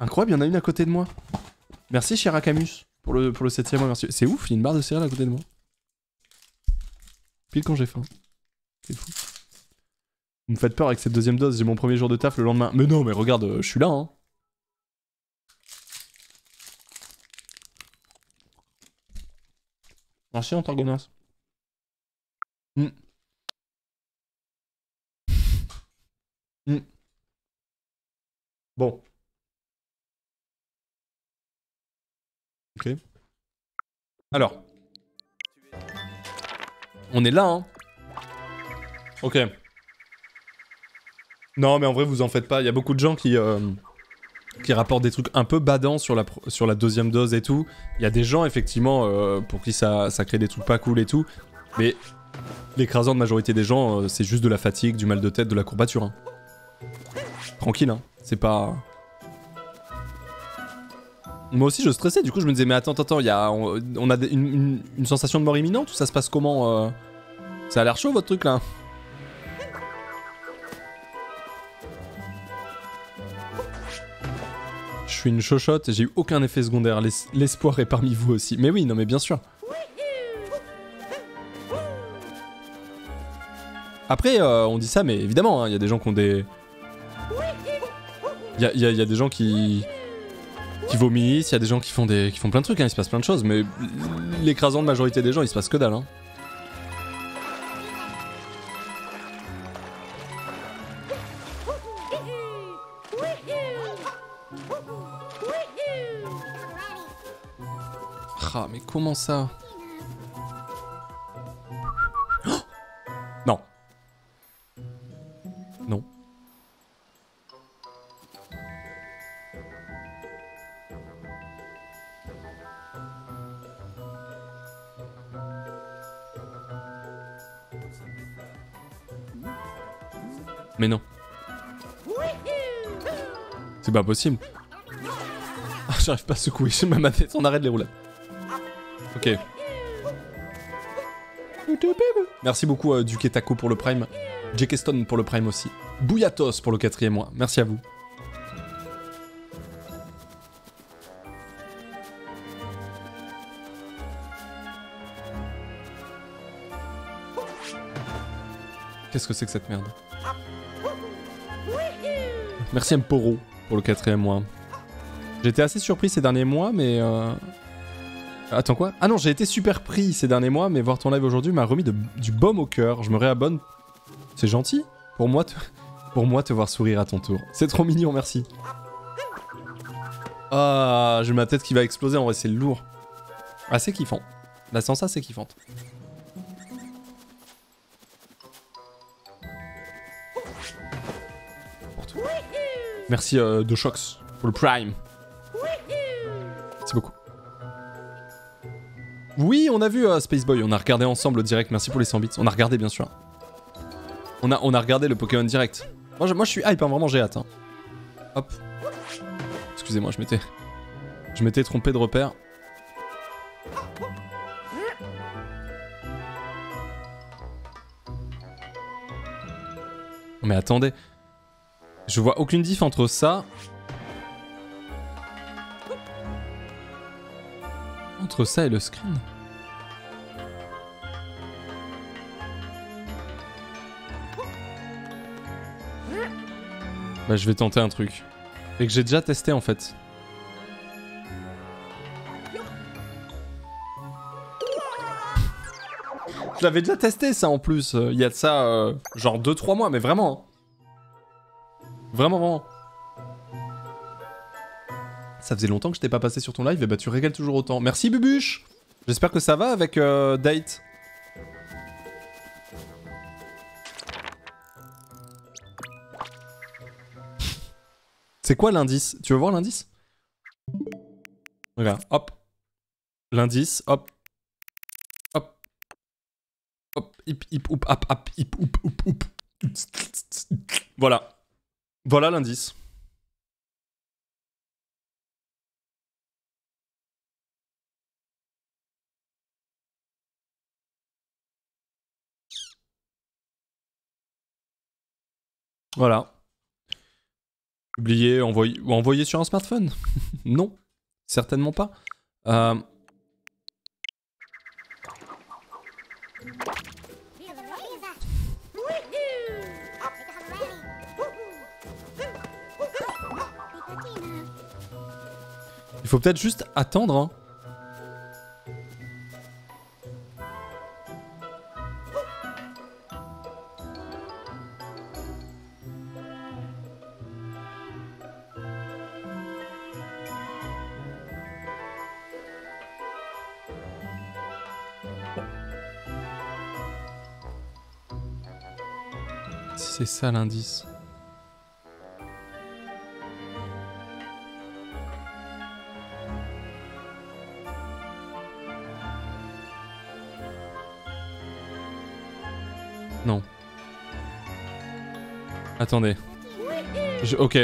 Incroyable, il y en a une à côté de moi. Merci, cher Akamus, pour le, pour le septième mois, merci. C'est ouf, il y a une barre de céréales à côté de moi. Pile quand j'ai faim. C'est fou. Vous me faites peur avec cette deuxième dose, j'ai mon premier jour de taf le lendemain. Mais non, mais regarde, je suis là, hein. Merci, Antargonas. Mm. Mm. Bon. Ok. Alors. On est là, hein. Ok. Non, mais en vrai, vous en faites pas. Il y a beaucoup de gens qui, euh, qui rapportent des trucs un peu badants sur la, sur la deuxième dose et tout. Il y a des gens, effectivement, euh, pour qui ça, ça crée des trucs pas cool et tout. Mais l'écrasante majorité des gens, euh, c'est juste de la fatigue, du mal de tête, de la courbature. Hein. Tranquille, hein. C'est pas... Moi aussi je stressais, du coup je me disais mais attends, attends, y a, on, on a une, une, une sensation de mort imminente ou ça se passe comment euh... Ça a l'air chaud votre truc là. Je suis une chochotte et j'ai eu aucun effet secondaire, l'espoir est parmi vous aussi. Mais oui, non mais bien sûr. Après euh, on dit ça mais évidemment, hein, y a des gens qui ont des... Y a, y a, y a des gens qui... qui vomissent, il y a des gens qui font, des... qui font plein de trucs, hein. Il se passe plein de choses, mais l'écrasante majorité des gens, il se passe que dalle. Hein. Ah, mais comment ça? Non. Non. Mais non. C'est pas possible. Oh, j'arrive pas à secouer, j'ai ma manette, on arrête les roulades. Ok. Merci beaucoup euh, Duke Taco pour le prime. Jekeston pour le prime aussi. Bouillatos pour le quatrième mois, merci à vous. Qu'est-ce que c'est que cette merde? Merci Mporo pour le quatrième mois. J'étais assez surpris ces derniers mois, mais... Euh... Attends quoi? Ah non, j'ai été super pris ces derniers mois, mais voir ton live aujourd'hui m'a remis de, du baume au cœur. Je me réabonne. C'est gentil pour moi, te... pour moi te voir sourire à ton tour. C'est trop mignon, merci. Ah, j'ai ma tête qui va exploser, en vrai c'est lourd. Ah, c'est kiffant. La sensation c'est kiffante. Merci euh, de Shox pour le prime. Merci beaucoup. Oui, on a vu euh, Space Boy, on a regardé ensemble le direct. Merci pour les cent bits. On a regardé, bien sûr. On a, on a regardé le Pokémon direct. Moi je, moi, je suis hype, hein, vraiment, j'ai hâte. Hein. Hop. Excusez-moi, je m'étais... Je m'étais trompé de repère. Mais attendez... Je vois aucune diff entre ça... Entre ça et le screen. Bah je vais tenter un truc. Et que j'ai déjà testé en fait. Je l'avais déjà testé ça en plus. Il y a de ça euh, genre deux trois mois mais vraiment. Vraiment, vraiment. Ça faisait longtemps que je t'ai pas passé sur ton live, et bah tu régales toujours autant. Merci Bubuche. J'espère que ça va avec euh, Date. C'est quoi l'indice? Tu veux voir l'indice? Regarde, hop. L'indice, hop. Hop. Hop, hip, hip, hop, hop, hop, hip, hop, hop, hop. Voilà. Voilà l'indice. Voilà. Oubliez, envoyez, envoyez sur un smartphone. Non, certainement pas. Euh... Il faut peut-être juste attendre. Hein. C'est ça l'indice. Non. Attendez. Je, ok.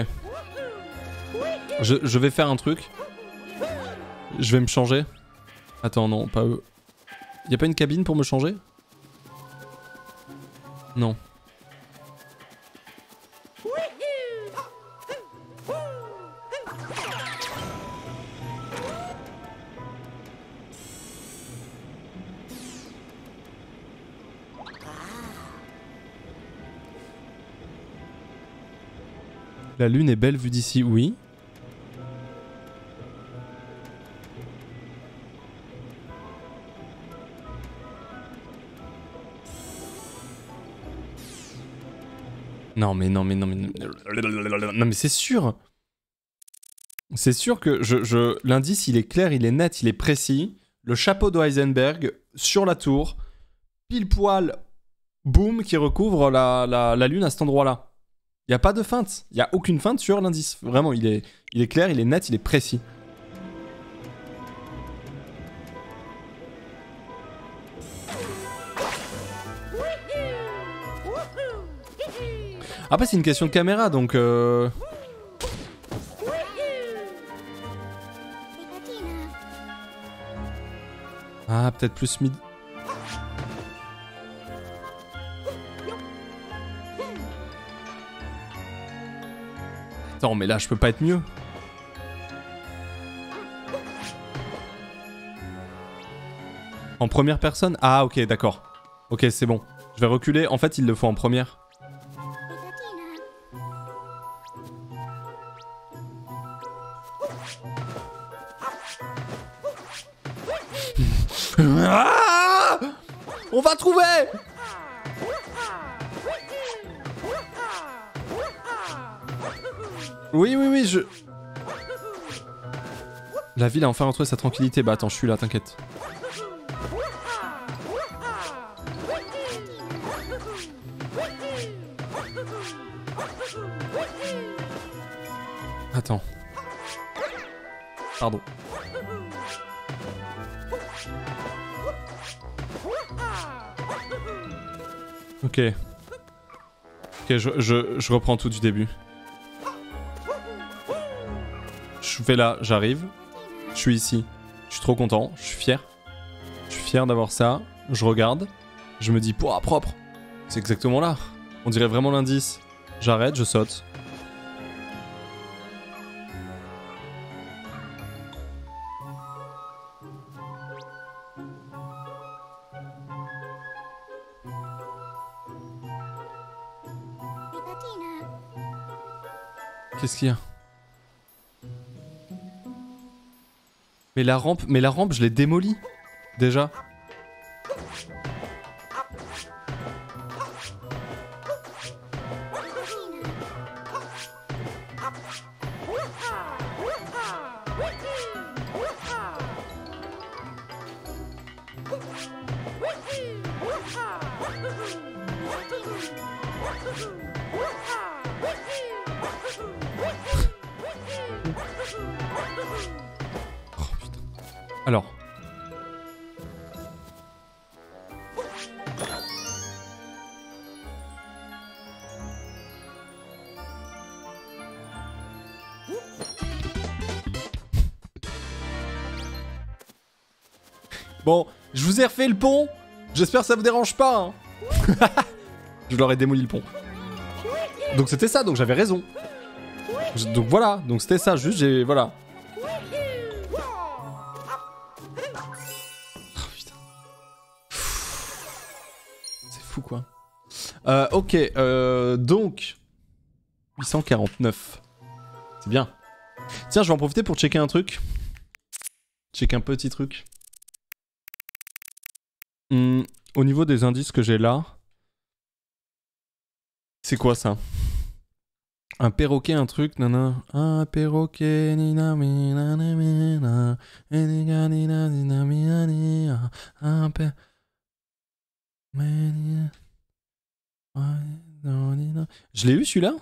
Je, je vais faire un truc. Je vais me changer. Attends, non, pas eux. Y a pas une cabine pour me changer? Non. La lune est belle vue d'ici, oui. Non mais non mais non mais non mais c'est sûr. C'est sûr que je, je... l'indice il est clair, il est net, il est précis. Le chapeau de Heisenberg sur la tour, pile poil, boum, qui recouvre la, la, la lune à cet endroit-là. Il n'y a pas de feinte, il n'y a aucune feinte sur l'indice. Vraiment, il est, il est clair, il est net, il est précis. Après, c'est une question de caméra, donc... Euh... Ah, peut-être plus midi... Attends, mais là, je peux pas être mieux. En première personne? Ah, ok, d'accord. Ok, c'est bon. Je vais reculer. En fait, il le faut en première. Ah, on va trouver! Oui, oui, oui, je... La ville a enfin retrouvé sa tranquillité. Bah attends, je suis là, t'inquiète. Attends. Pardon. Ok. Ok, je, je, je reprends tout du début. Je fais là, j'arrive, je suis ici, je suis trop content, je suis fier. Je suis fier d'avoir ça, je regarde, je me dis, pouah, propre, c'est exactement là. On dirait vraiment l'indice. J'arrête, je saute. Qu'est-ce qu'il y a ? Mais la rampe, mais la rampe, je l'ai démolie déjà. Alors. Bon, je vous ai refait le pont. J'espère que ça vous dérange pas. Hein. Je leur ai démoli le pont. Donc c'était ça, donc j'avais raison. Donc voilà, donc c'était ça, juste j'ai... Voilà. Oh putain. C'est fou quoi. Euh, ok, euh, donc... huit cent quarante-neuf. C'est bien. Tiens, je vais en profiter pour checker un truc. Checker un petit truc. Mmh, au niveau des indices que j'ai là... C'est quoi ça? Un perroquet, un truc, nana. Un perroquet, nina, nina, nina, nina, nina, nina, nina, un per... Je l'ai eu celui-là?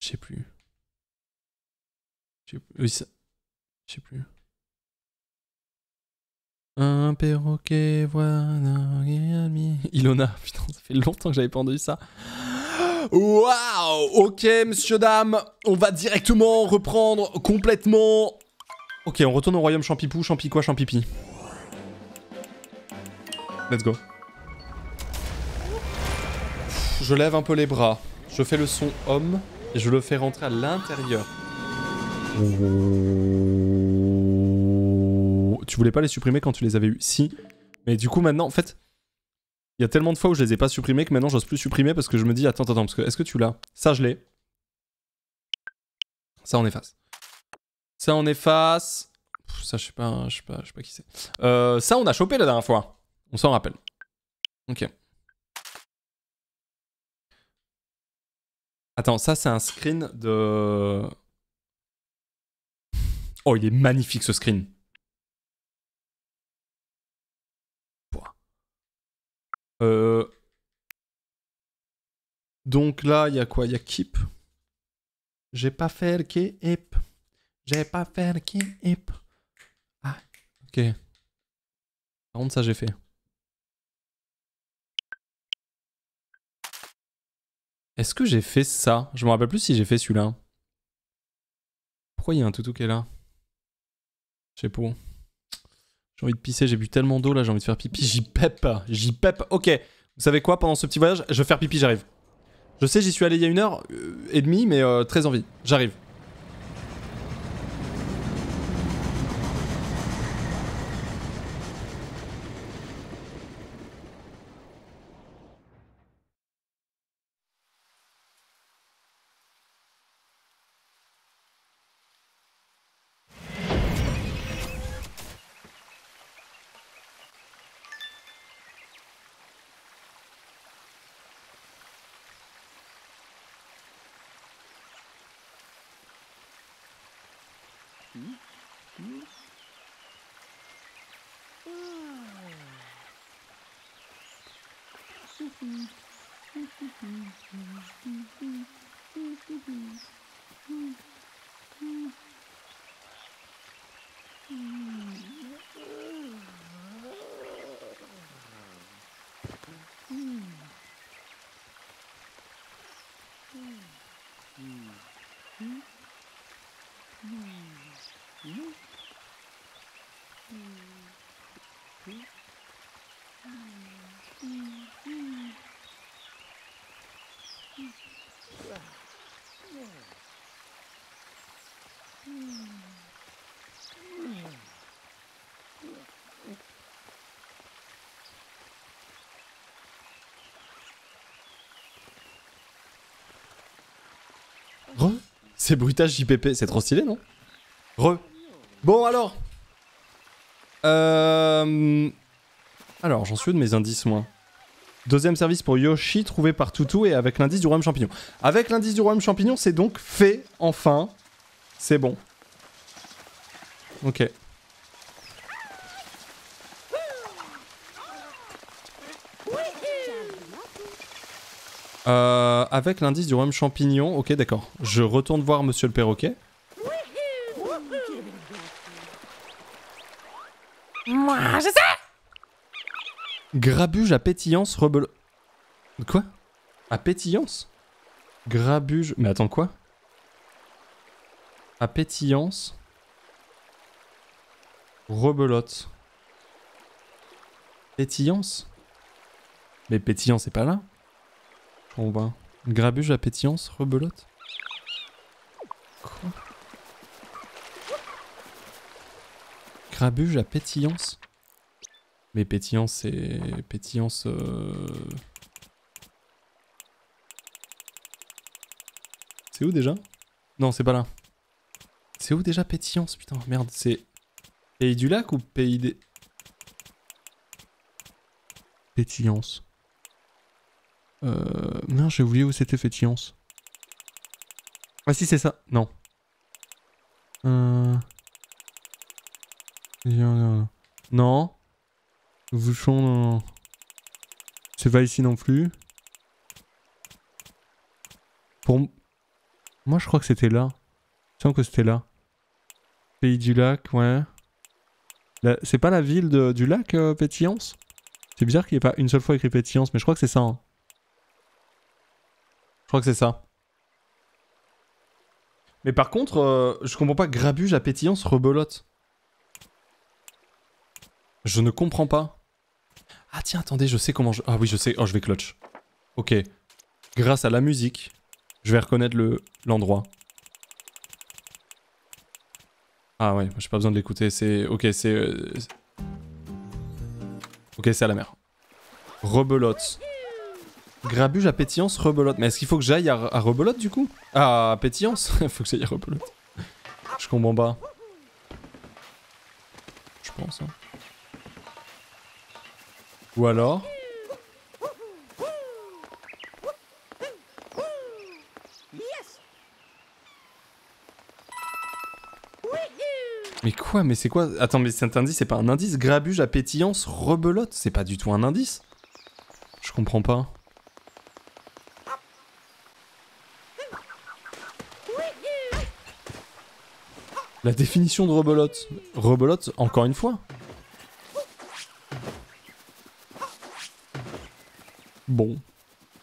Je sais plus. Je sais plus. Oui, ça... Je sais plus. Un perroquet, voilà... Ilona, putain, ça fait longtemps que j'avais pas entendu ça. Waouh! Ok, messieurs, dames, on va directement reprendre complètement... Ok, on retourne au royaume Champipou, Champiquois, Champipi. Let's go. Je lève un peu les bras. Je fais le son homme et je le fais rentrer à l'intérieur. Tu voulais pas les supprimer quand tu les avais eu? Si. Mais du coup maintenant, en fait, il y a tellement de fois où je les ai pas supprimés que maintenant j'ose plus supprimer parce que je me dis attends, attends, parce que est-ce que tu l'as? Ça je l'ai. Ça on efface. Ça on efface. Pff, ça je sais pas, je sais pas, je sais pas qui c'est. Euh, ça on a chopé la dernière fois. On s'en rappelle. Ok. Attends, ça c'est un screen de... Oh il est magnifique ce screen. Euh... Donc là, il y a quoi? Il y a Keep. J'ai pas fait le Keep. J'ai pas fait le Keep. Ah, ok. Par contre, ça, j'ai fait. Est-ce que j'ai fait ça? Je me rappelle plus si j'ai fait celui-là. Pourquoi il y a un toutou qui est là? Je sais pas. J'ai envie de pisser, j'ai bu tellement d'eau là, j'ai envie de faire pipi, j'y pep, j'y pep. Ok, vous savez quoi, pendant ce petit voyage, je vais faire pipi, j'arrive. Je sais, j'y suis allé il y a une heure et demie, mais euh, très envie, j'arrive. Re, c'est bruitage J P P, c'est trop stylé non? Re. Bon alors. Euh... Alors j'en suis où de mes indices moi? Deuxième service pour Yoshi trouvé par Toutou et avec l'indice du royaume champignon. Avec l'indice du royaume champignon c'est donc fait enfin. C'est bon. Ok. Euh, avec l'indice du royaume champignon, ok d'accord. Je retourne voir Monsieur le Perroquet. Moi, je sais. Grabuge à pétillance rebelle. Quoi? À pétillance? Grabuge. Mais attends, quoi? À pétillance rebelote. Pétillance? Mais pétillance, c'est pas là? Bon ben. Grabuge à pétillance rebelote. Quoi? Grabuge à pétillance? Mais pétillance, c'est. Pétillance. Euh... C'est où déjà? Non, c'est pas là. C'est où déjà pétillance? Putain, merde, c'est. Pays du lac ou pays des. Pétillance. Euh. Non, j'ai oublié où c'était pétillance. Ah si, c'est ça. Non. Euh. Non. Vouchon, non. C'est pas ici non plus. Pour m... moi, je crois que c'était là. Je sens que c'était là. Pays du lac, ouais. La... C'est pas la ville de... du lac, euh, Pétillance? C'est bizarre qu'il n'y ait pas une seule fois écrit Pétillance, mais je crois que c'est ça. Hein. Je crois que c'est ça. Mais par contre, euh, je comprends pas. Grabuge à Pétillance rebelote. Je ne comprends pas. Ah tiens, attendez, je sais comment je... Ah oui, je sais. Oh, je vais clutch. Ok. Grâce à la musique, je vais reconnaître le l'endroit. Ah ouais, j'ai pas besoin de l'écouter. C'est... Ok, c'est... Euh... Ok, c'est à la mer. Rebelote. Grabuge à pétillance, rebelote. Mais est-ce qu'il faut que j'aille à, à rebelote, du coup? Ah, à pétillance? Il faut que j'aille à rebelote. Je comprends pas. Je pense, hein. Ou alors... Mais quoi? Mais c'est quoi? Attends, mais cet indice, c'est pas un indice? Grabuge à pétillance rebelote, c'est pas du tout un indice? Je comprends pas. La définition de rebelote. Rebelote, encore une fois. Bon.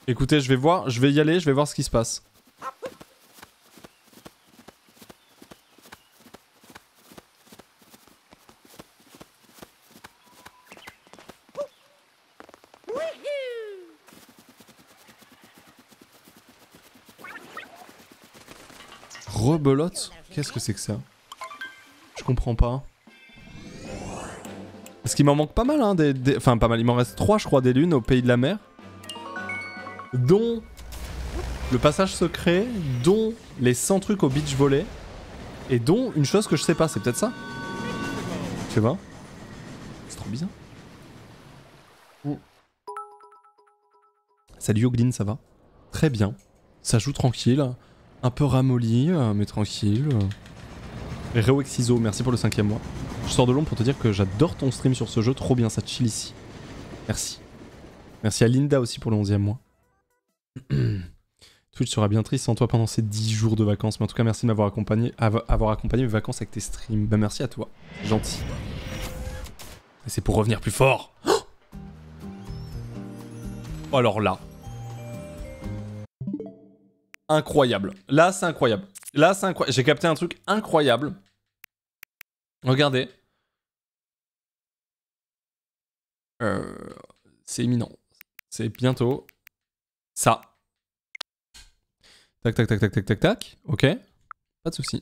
Écoutez, je vais voir, je vais y aller, je vais voir ce qui se passe. Rebelote? Qu'est-ce que c'est que ça? Je comprends pas. Parce qu'il m'en manque pas mal, hein, des, des... enfin pas mal, il m'en reste trois je crois des lunes au pays de la mer. Dont le passage secret, dont les cent trucs au beach volley, et dont une chose que je sais pas, c'est peut-être ça. Je sais pas. C'est trop bizarre. Mm. Salut Yoglin, ça va? Très bien. Ça joue tranquille, un peu ramolli, mais tranquille. Rewexizo, merci pour le cinquième mois. Je sors de l'ombre pour te dire que j'adore ton stream sur ce jeu, trop bien, ça chill ici. Merci. Merci à Linda aussi pour le onzième mois. Twitch sera bien triste sans toi pendant ces dix jours de vacances, mais en tout cas merci de m'avoir accompagné, av avoir accompagné mes vacances avec tes streams. Bah merci à toi, gentil. Et c'est pour revenir plus fort. Oh alors là, incroyable. Là c'est incroyable. Là c'est incroyable. J'ai capté un truc incroyable. Regardez, euh, c'est imminent, c'est bientôt. Ça. Tac, tac, tac, tac, tac, tac, tac. Ok. Pas de soucis.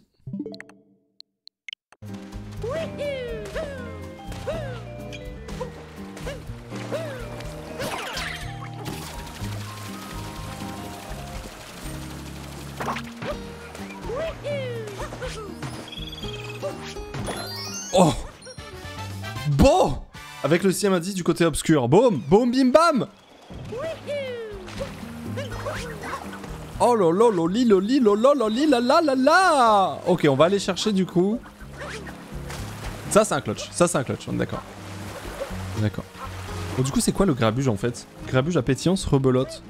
Oh! Bon! Avec le sixième indice du côté obscur. Boum! Boum, bim, bam! Oh lolo loli loli lolo loli la la la la. Ok, on va aller chercher du coup. Ça c'est un clutch, ça c'est un clutch, on est d'accord. D'accord. Bon du coup c'est quoi le grabuge en fait? Grabuge à pétillance rebelote.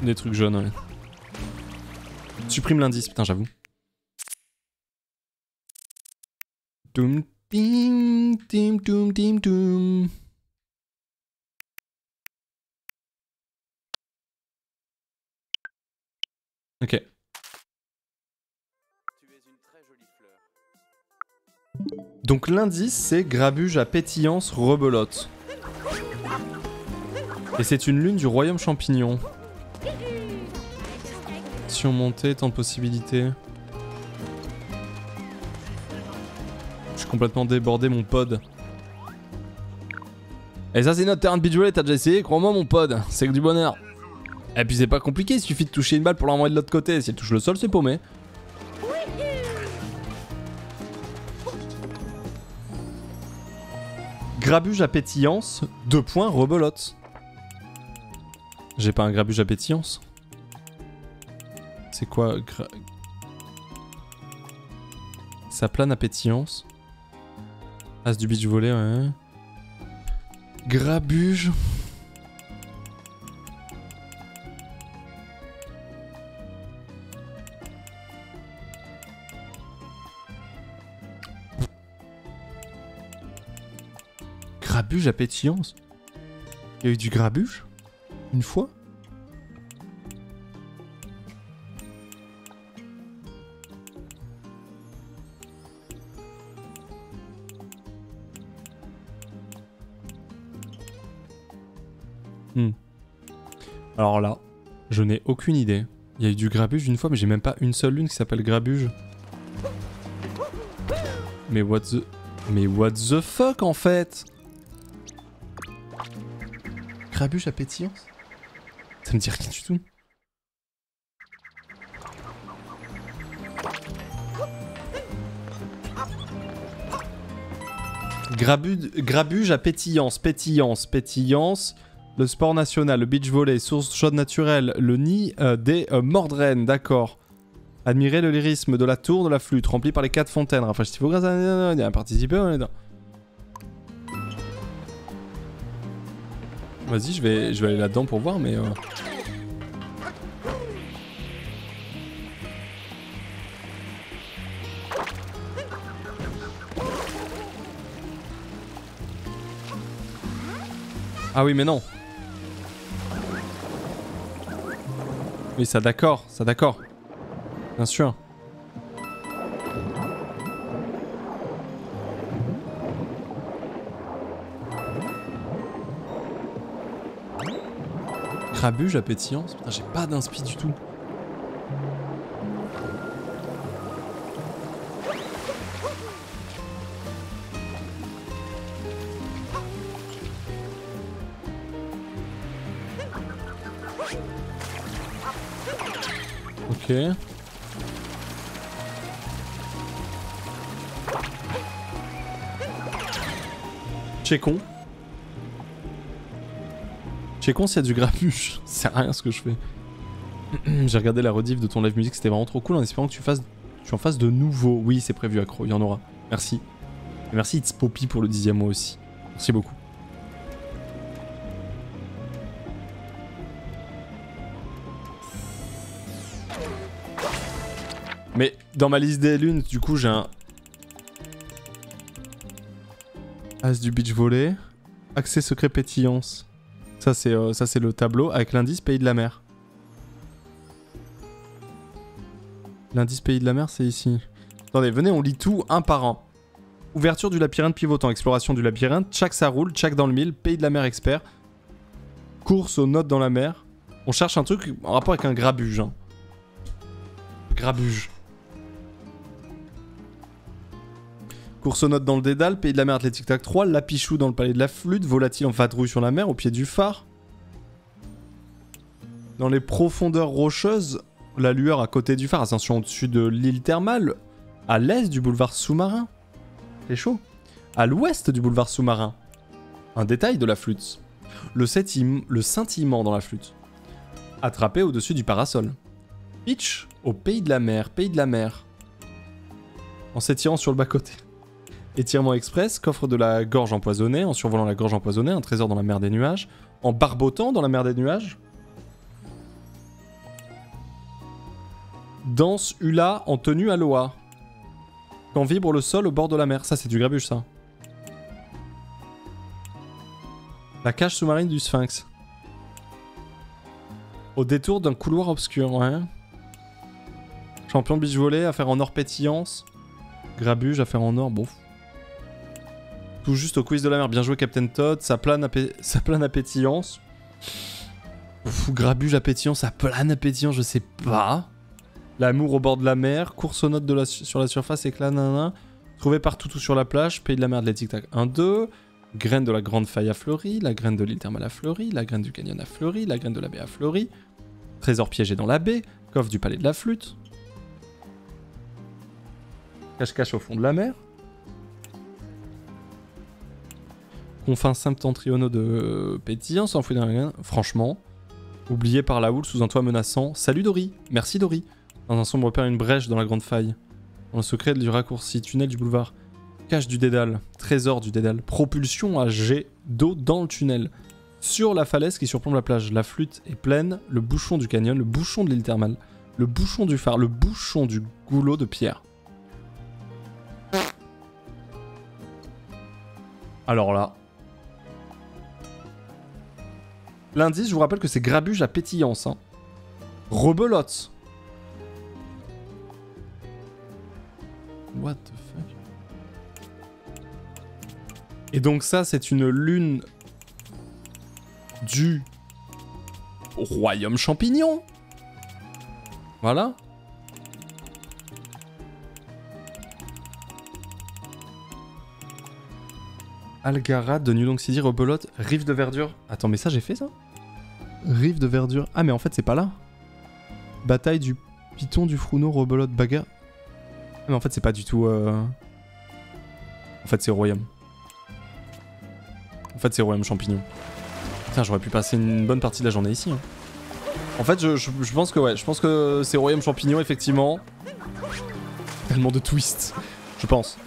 Des trucs jaunes, ouais. Supprime l'indice, putain, j'avoue. Doom, tim, tim, doom, tim, doom. Ok. Tu es une très jolie fleur. Donc l'indice, c'est grabuge à pétillance rebelote. Et c'est une lune du royaume champignon. Surmonter, tant de possibilités. Je suis complètement débordé, mon pod. Et ça, c'est notre terrain de bidoulet, t'as déjà essayé? Crois-moi, mon pod, c'est que du bonheur. Et puis c'est pas compliqué, il suffit de toucher une balle pour l'envoyer de l'autre côté. Si elle touche le sol, c'est paumé. Grabuge à pétillance, deux points, rebelote. J'ai pas un grabuge à pétillance. C'est quoi gra... Ça plane à pétillance. As du beach volley, ouais. Grabuge. Grabuge à pétillance. Il y a eu du grabuge une fois. Hmm. Alors là, je n'ai aucune idée. Il y a eu du grabuge une fois, mais j'ai même pas une seule lune qui s'appelle grabuge. Mais what the... Mais what the fuck en fait? Grabuge à pétillance? Ça me dit rien du tout. Grabuge, grabuge à pétillance, pétillance, pétillance. Le sport national, le beach volley, source chaude naturelle, le nid euh, des euh, mordrennes, d'accord. Admirez le lyrisme de la tour de la flûte, remplie par les quatre fontaines. Enfin, si vous grâce à un participant, on est dans. Vas-y, je vais, je vais aller là-dedans pour voir, mais... Euh... Ah oui, mais non. Oui, ça d'accord, ça d'accord. Bien sûr. Grabuge à pétillance, putain j'ai pas d'inspi du tout. Ok. Checkons. J'ai con s'il y a du grabuge, c'est rien ce que je fais. J'ai regardé la rediff de ton live musique, c'était vraiment trop cool en espérant que tu, fasses, tu en fasses de nouveau. Oui, c'est prévu, accro, il y en aura. Merci. Et merci It's Poppy pour le dixième mois aussi. Merci beaucoup. Mais dans ma liste des lunes, du coup, j'ai un... As du beach volley. Accès secret pétillance. Ça c'est euh, le tableau avec l'indice Pays de la Mer. L'indice Pays de la Mer c'est ici. Attendez, venez on lit tout un par un. Ouverture du labyrinthe pivotant, exploration du labyrinthe, tchac ça roule, tchac dans le mille, Pays de la Mer expert. Course aux notes dans la mer. On cherche un truc en rapport avec un grabuge. Hein. Grabuge. Course aux notes dans le dédale, Pays de la Mer Athlétique Tac trois, Lapichou dans le palais de la flûte, volatile en vadrouille sur la mer, au pied du phare. Dans les profondeurs rocheuses, la lueur à côté du phare, ascension au-dessus de l'île thermale, à l'est du boulevard sous-marin. C'est chaud. À l'ouest du boulevard sous-marin. Un détail de la flûte. Le, septim, le scintillement dans la flûte. Attrapé au-dessus du parasol. Pitch au Pays de la Mer, Pays de la Mer. En s'étirant sur le bas-côté. Étirement express, coffre de la gorge empoisonnée, en survolant la gorge empoisonnée, un trésor dans la mer des nuages, en barbotant dans la mer des nuages. Danse Hula en tenue Aloha. Quand vibre le sol au bord de la mer. Ça, c'est du grabuge, ça. La cage sous-marine du Sphinx. Au détour d'un couloir obscur, ouais. Champion de beach volley, affaire en or pétillance. Grabuge, affaire en or, bon. Tout juste au quiz de la mer. Bien joué, Captain Todd. Ça plane à, pé... ça plane à pétillance. Ouf, grabuge à pétillance, ça plane à pétillance, je sais pas. L'amour au bord de la mer. Course aux notes de la... sur la surface, éclat, nanana. Trouvé partout, tout sur la plage. Pays de la mer de la tic-tac, un, deux. Graine de la grande faille à fleurie, la graine de l'île thermale à fleurie, la graine du canyon à fleurie, la graine de la baie à fleurie, trésor piégé dans la baie, coffre du palais de la flûte, cache-cache au fond de la mer, confins septentrionaux de pétillant, s'enfouit dans la graine, franchement, oublié par la houle sous un toit menaçant, salut Dory, merci Dory, dans un sombre père une brèche dans la grande faille, dans le secret du raccourci, tunnel du boulevard, cache du dédale, trésor du dédale, propulsion à jet d'eau dans le tunnel, sur la falaise qui surplombe la plage, la flûte est pleine, le bouchon du canyon, le bouchon de l'île thermale, le bouchon du phare, le bouchon du goulot de pierre. Alors là... L'indice, je vous rappelle que c'est grabuge à pétillance. Hein. Rebelote. What the fuck? Et donc ça, c'est une lune du royaume champignon. Voilà. Algarade de New Donk City, rebelote, rive de verdure. Attends, mais ça, j'ai fait ça? Rive de verdure. Ah, mais en fait, c'est pas là. Bataille du Python du Frouneau, rebelote, bagarre. Ah, mais en fait, c'est pas du tout... Euh... En fait, c'est au royaume. En fait, c'est royaume champignon. Tiens, j'aurais pu passer une bonne partie de la journée ici. Hein. En fait, je, je, je pense que ouais, je pense que c'est royaume champignon, effectivement. Tellement de twists, je pense.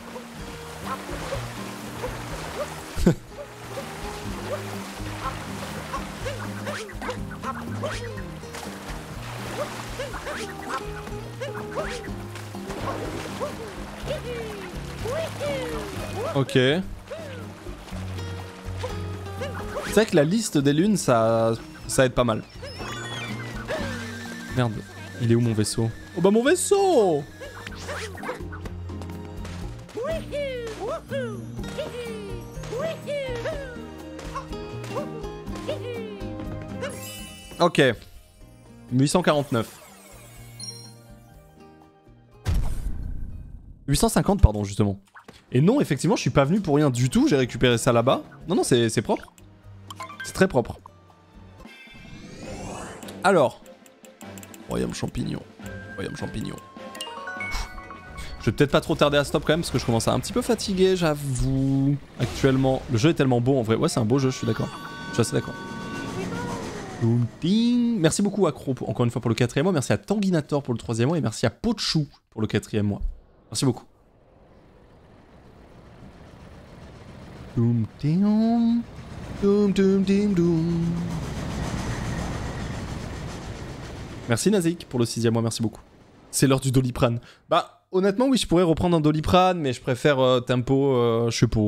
Ok. C'est vrai que la liste des lunes, ça, ça aide pas mal. Merde, il est où mon vaisseau? Oh bah mon vaisseau! Ok. huit cent quarante-neuf. huit cent cinquante, pardon, justement. Et non, effectivement, je suis pas venu pour rien du tout, j'ai récupéré ça là-bas. Non, non, c'est propre. C'est très propre. Alors. Royaume champignon. Royaume champignon. Pff. Je vais peut-être pas trop tarder à stop quand même, parce que je commence à un petit peu fatiguer, j'avoue. Actuellement, le jeu est tellement beau en vrai. Ouais, c'est un beau jeu, je suis d'accord. Je suis assez d'accord. Merci beaucoup à Cro, encore une fois, pour le quatrième mois. Merci à Tanguinator pour le troisième mois. Et merci à Pochou pour le quatrième mois. Merci beaucoup. Merci Nazik pour le sixième mois, merci beaucoup. C'est l'heure du Doliprane. Bah, honnêtement, oui, je pourrais reprendre un Doliprane, mais je préfère euh, tempo, euh, je sais pas.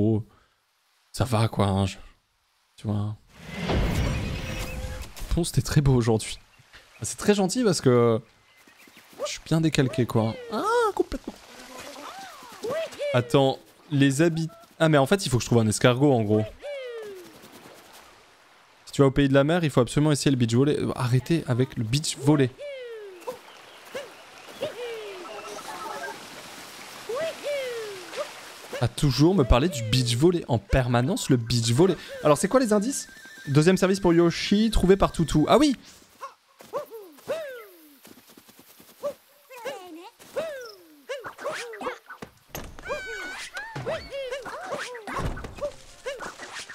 Ça va quoi, hein, je... tu vois. Bon, c'était très beau aujourd'hui. C'est très gentil parce que je suis bien décalqué quoi. Ah, complètement. Attends, les habitants. Ah mais en fait il faut que je trouve un escargot en gros. Si tu vas au pays de la mer, il faut absolument essayer le beach volley. Arrêtez avec le beach volley. À toujours me parler du beach volley. En permanence le beach volley. Alors c'est quoi les indices? Deuxième service pour Yoshi, trouvé par Toutou. Ah oui!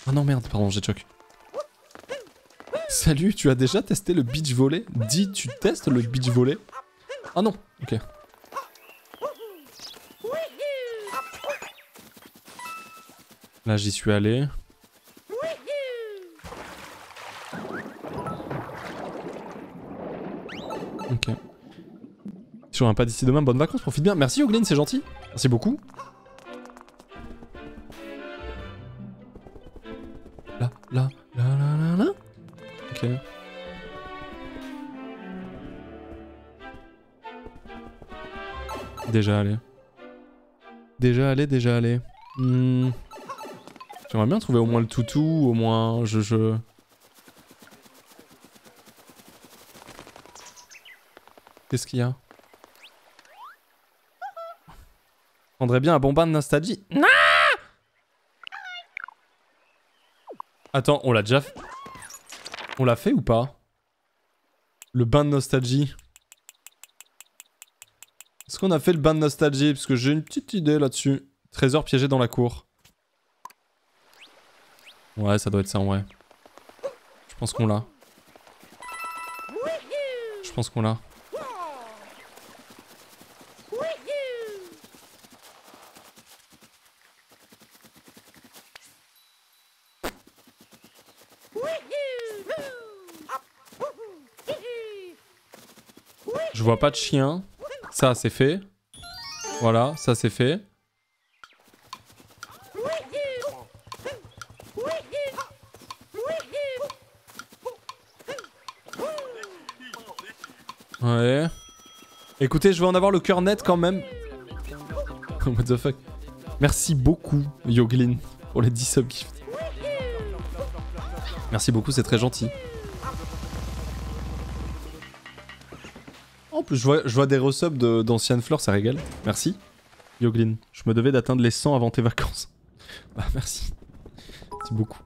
Ah non merde, pardon, j'ai choc. Salut, tu as déjà testé le beach volley? Dis, tu testes le beach volley? Ah non, ok. Là, j'y suis allé. Ok. Si on n'a pas d'ici demain, bonnes vacances, profite bien. Merci Yoglin, c'est gentil. Merci beaucoup. Là, là, là, là, là, là. Ok. Déjà allé. Déjà allé, déjà allé. Hmm. J'aimerais bien trouver au moins le toutou, au moins je... je... Qu'est-ce qu'il y a? Je prendrais bien un bon bain de nostalgie. Non. Attends, on l'a déjà fait. On l'a fait ou pas? Le bain de nostalgie. Est-ce qu'on a fait le bain de nostalgie? Parce que j'ai une petite idée là-dessus. Trésor piégé dans la cour. Ouais, ça doit être ça en vrai. Je pense qu'on l'a. Je pense qu'on l'a. Je vois pas de chien. Ça, c'est fait. Voilà, ça, c'est fait. Ouais. Écoutez, je vais en avoir le cœur net quand même. What the fuck. Merci beaucoup, Yoglin, pour les dix subs gifts. Merci beaucoup, c'est très gentil. En plus, je vois, je vois des resubs d'anciennes fleurs, ça régale. Merci. Yoglin, je me devais d'atteindre les cent avant tes vacances. Bah, merci. Merci beaucoup.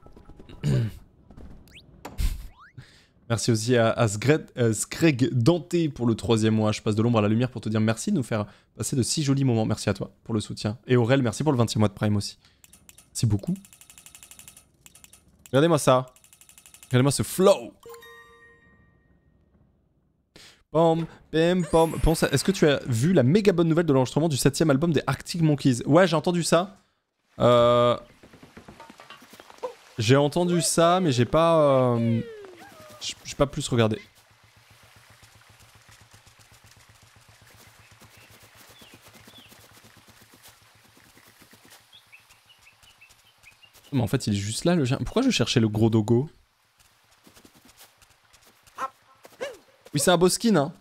Merci aussi à, à Sgreg, euh, Sgreg Dante pour le troisième mois. Je passe de l'ombre à la lumière pour te dire merci de nous faire passer de si jolis moments. Merci à toi pour le soutien. Et Aurel, merci pour le vingtième mois de Prime aussi. Merci beaucoup. Regardez-moi ça. Regardez-moi ce flow. Pom, pim, pom. Pense à... Est-ce que tu as vu la méga bonne nouvelle de l'enregistrement du septième album des Arctic Monkeys? Ouais, j'ai entendu ça. Euh... J'ai entendu ça, mais j'ai pas... Euh... J'ai pas plus regardé. Mais en fait, il est juste là, le chien. Pourquoi je cherchais le gros dogo? Oui, c'est un beau skin, hein.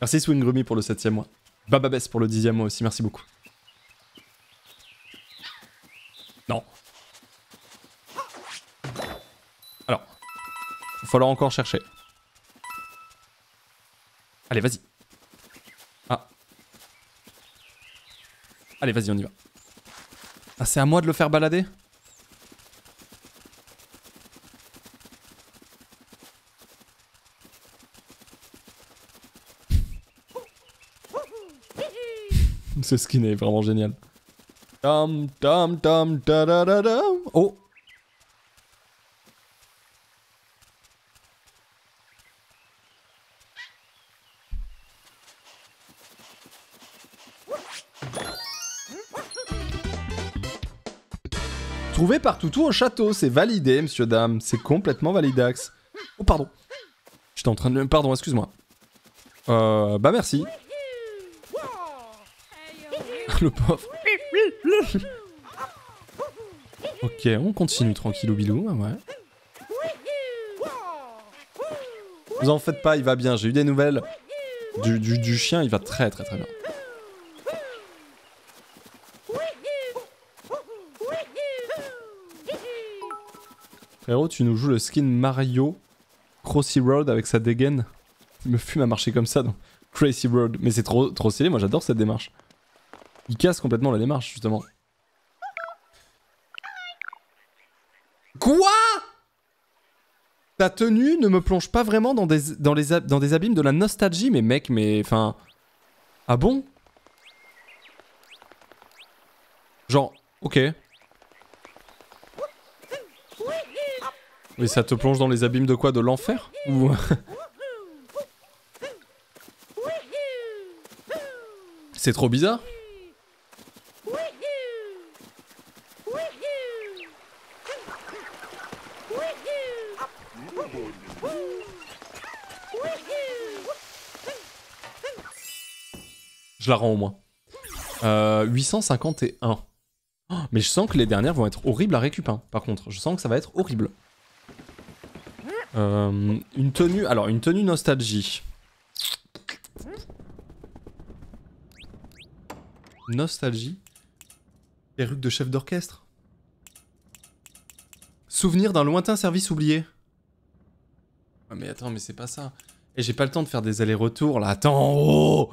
Merci Swingrumi pour le septième mois. Bababes pour le dixième mois aussi, merci beaucoup. Non. Alors. Il va falloir encore chercher. Allez, vas-y. Ah. Allez, vas-y, on y va. Ah, c'est à moi de le faire balader? Ce skin est vraiment génial. Tom, tom, tom, da da da da. Oh! Trouvé par Toutou au château, c'est validé, monsieur dame. C'est complètement validax. Oh, pardon. J'étais en train de... Pardon, excuse-moi. Euh... Bah, merci. Le pauvre. Ok, on continue tranquillou bilou. Ouais. Vous en faites pas, il va bien. J'ai eu des nouvelles du, du, du chien, il va très très très bien. Frérot, tu nous joues le skin Mario Crossy Road avec sa dégaine. Il me fume à marcher comme ça dans Crazy Road. Mais c'est trop, trop stylé, moi j'adore cette démarche. Il casse complètement la démarche, justement. Quoi? Ta tenue ne me plonge pas vraiment dans des, dans les, dans des abîmes de la nostalgie, mais mec, mais... Enfin... Ah bon? Genre, ok. Mais ça te plonge dans les abîmes de quoi? De l'enfer? Ou... C'est trop bizarre. Je la rends au moins. Euh, huit cent cinquante et un. Oh, mais je sens que les dernières vont être horribles à récup. Hein. Par contre, je sens que ça va être horrible. Euh, une tenue... Alors, une tenue nostalgie. Nostalgie. Perruque de chef d'orchestre. Souvenir d'un lointain service oublié. Ah mais attends, mais c'est pas ça. Et j'ai pas le temps de faire des allers-retours là. Attends, oh!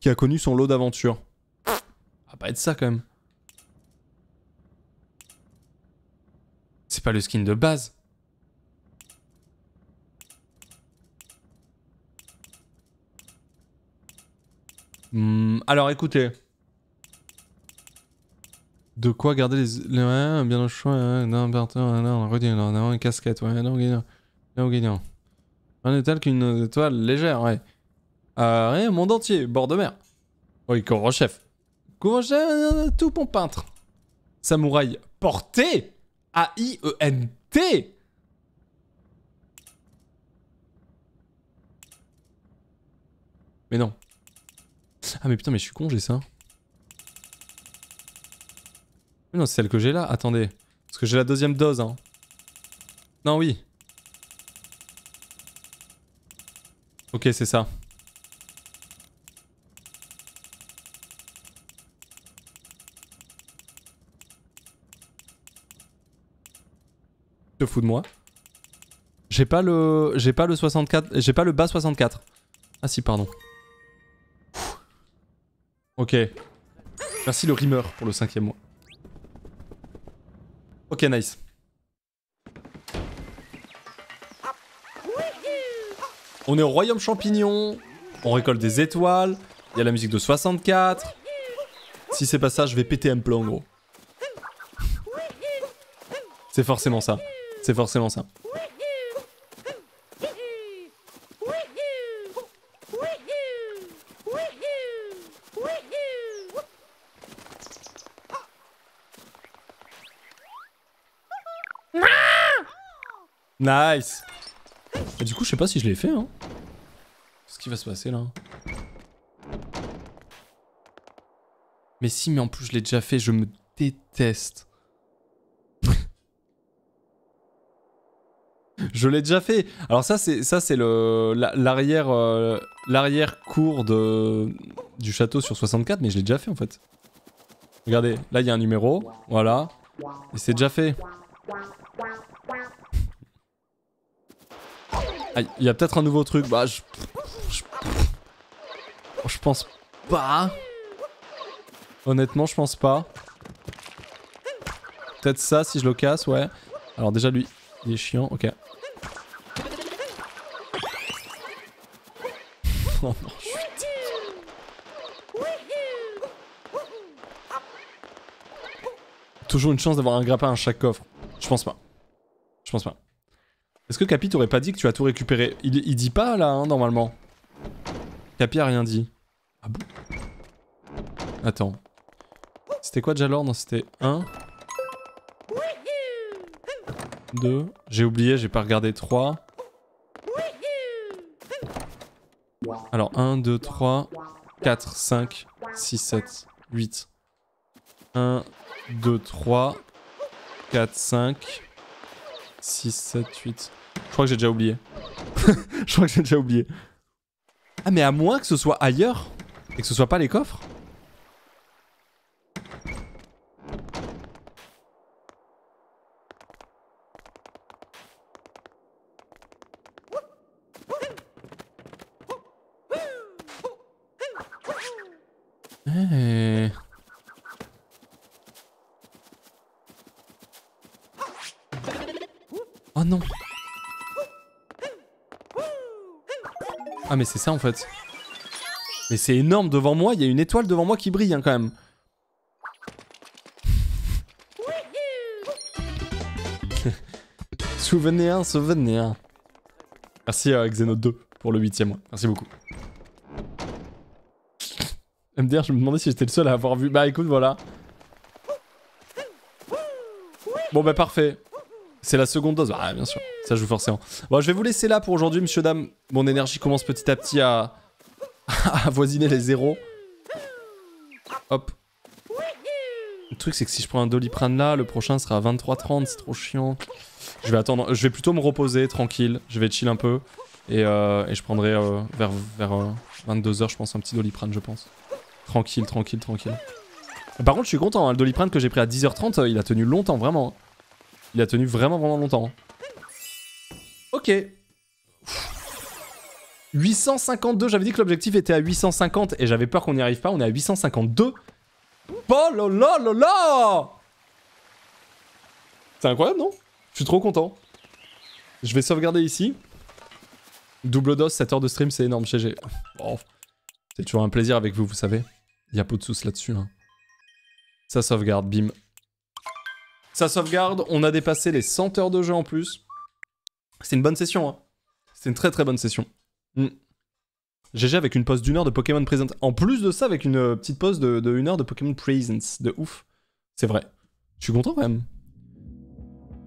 Qui a connu son lot d'aventures. Ah, pas être ça quand même. C'est pas le skin de base. Hum, alors écoutez. De quoi garder les... les... Ouais, bien le choix, ouais, non, non, non, redire, non, non, une casquette, ouais, non, gagnant, non, gagnant. Un étal qu'une étoile légère, ouais. Euh, ouais, monde entier, bord de mer. Oui, courant chef. Courant chef, euh, tout bon peintre. Samouraï porté A I E N T. Mais non. Ah mais putain, mais je suis con, j'ai ça. Mais non, c'est celle que j'ai là, attendez. Parce que j'ai la deuxième dose, hein. Non, oui. Ok, c'est ça. Te fous de moi. J'ai pas le... J'ai pas le soixante-quatre... J'ai pas le bas soixante-quatre. Ah si, pardon. Ouh. Ok. Merci le rimeur pour le cinquième mois. Ok, nice. On est au royaume champignon. On récolte des étoiles. Il y a la musique de soixante-quatre. Si c'est pas ça, je vais péter un peu en gros. C'est forcément ça. C'est forcément ça. Nice. Et du coup, je sais pas si je l'ai fait, hein. Qu'est-ce qui va se passer, là? Mais si, mais en plus, je l'ai déjà fait, je me déteste. Je l'ai déjà fait. Alors ça, c'est ça, c'est le l'arrière euh, l'arrière cour de du château sur soixante-quatre, mais je l'ai déjà fait, en fait. Regardez, là, il y a un numéro, voilà. Et c'est déjà fait. Ah, il y a peut-être un nouveau truc. Bah, je... Je... je pense pas. Honnêtement, je pense pas. Peut-être ça, si je le casse, ouais. Alors déjà, lui, il est chiant, ok. Oh non, chut. Toujours une chance d'avoir un grappin à chaque coffre. Je pense pas. Je pense pas. Est-ce que Capi t'aurait pas dit que tu as tout récupéré? il, il dit pas là, hein, normalement. Capi a rien dit. Ah bon? Attends. C'était quoi déjà l'ordre? C'était un. deux. J'ai oublié, j'ai pas regardé. trois. Alors un, deux, trois, quatre, cinq, six, sept, huit. un, deux, trois, quatre, cinq, six, sept, huit. Je crois que j'ai déjà oublié. Je crois que j'ai déjà oublié. Ah mais à moins que ce soit ailleurs et que ce soit pas les coffres. Hey. Oh non. Ah mais c'est ça en fait. Mais c'est énorme devant moi, il y a une étoile devant moi qui brille hein, quand même. Souvenir, souvenir. Merci euh, Xenote deux pour le huitième mois, merci beaucoup. M D R, je me demandais si j'étais le seul à avoir vu. Bah écoute, voilà. Bon bah parfait. C'est la seconde dose. Ah, bien sûr. Ça joue forcément. Bon, je vais vous laisser là pour aujourd'hui, monsieur, dame. Mon énergie commence petit à petit à... à avoisiner les zéros. Hop. Le truc, c'est que si je prends un Doliprane là, le prochain sera à vingt-trois trente. C'est trop chiant. Je vais attendre. Je vais plutôt me reposer, tranquille. Je vais chill un peu. Et, euh, et je prendrai euh, vers, vers euh, vingt-deux heures, je pense, un petit Doliprane, je pense. Tranquille, tranquille, tranquille. Par contre, je suis content. Hein, le Doliprane que j'ai pris à dix heures trente, il a tenu longtemps, vraiment. Il a tenu vraiment, vraiment longtemps. Ok. huit cent cinquante-deux, j'avais dit que l'objectif était à huit cent cinquante et j'avais peur qu'on n'y arrive pas. On est à huit cent cinquante-deux. Oh là là là là! C'est incroyable, non? Je suis trop content. Je vais sauvegarder ici. Double dose, sept heures de stream, c'est énorme, G G. Oh. C'est toujours un plaisir avec vous, vous savez. Il n'y a pas de soucis là-dessus. Hein. Ça sauvegarde, bim. Ça sauvegarde, on a dépassé les cent heures de jeu en plus. C'est une bonne session, hein. C'est une très très bonne session. Mm. G G avec une pause d'une heure de Pokémon Presents. En plus de ça, avec une petite pause de, de une heure de Pokémon Presents. De ouf. C'est vrai. Je suis content quand même.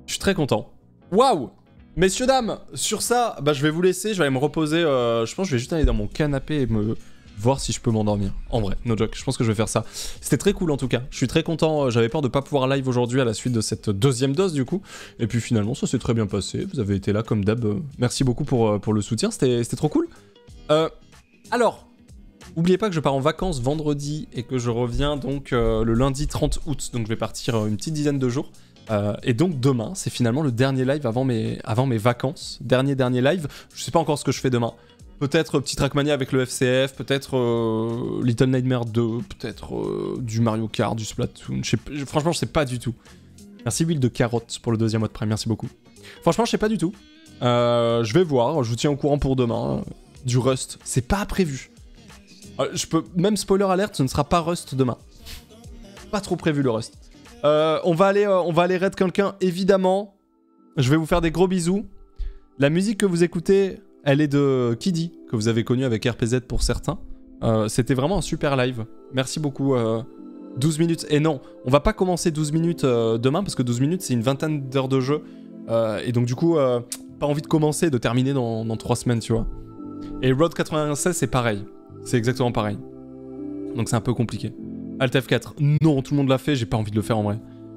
Je suis très content. Waouh! Messieurs, dames, sur ça, bah, je vais vous laisser. Je vais aller me reposer. Euh, je pense que je vais juste aller dans mon canapé et me... voir si je peux m'endormir. En vrai, no joke, je pense que je vais faire ça. C'était très cool en tout cas. Je suis très content. J'avais peur de pas pouvoir live aujourd'hui à la suite de cette deuxième dose du coup. Et puis finalement, ça s'est très bien passé. Vous avez été là comme d'hab. Merci beaucoup pour, pour le soutien. C'était trop cool. Euh, alors, n'oubliez pas que je pars en vacances vendredi et que je reviens donc euh, le lundi trente août. Donc je vais partir une petite dizaine de jours. Euh, et donc demain, c'est finalement le dernier live avant mes, avant mes vacances. Dernier, dernier live. Je sais pas encore ce que je fais demain. Peut-être petit Trackmania avec le F C F, peut-être euh, Little Nightmare deux, peut-être euh, du Mario Kart, du Splatoon, je sais, franchement je sais pas du tout. Merci Will de Carotte pour le deuxième mois de prime, merci beaucoup. Franchement je sais pas du tout. Euh, je vais voir, je vous tiens au courant pour demain. Du Rust, c'est pas prévu. Euh, je peux même spoiler alerte, ce ne sera pas Rust demain. Pas trop prévu le Rust. Euh, on va aller, euh, on va aller raid quelqu'un évidemment. Je vais vous faire des gros bisous. La musique que vous écoutez... elle est de Kiddy, que vous avez connu avec R P Z pour certains. Euh, C'était vraiment un super live. Merci beaucoup. Euh, douze minutes. Et non, on va pas commencer douze minutes euh, demain, parce que douze minutes, c'est une vingtaine d'heures de jeu. Euh, et donc, du coup, euh, pas envie de commencer et de terminer dans, dans trois semaines, tu vois. Et Road quatre-vingt-seize, c'est pareil. C'est exactement pareil. Donc, c'est un peu compliqué. Alt F quatre. Non, tout le monde l'a fait. J'ai pas envie de le faire en vrai.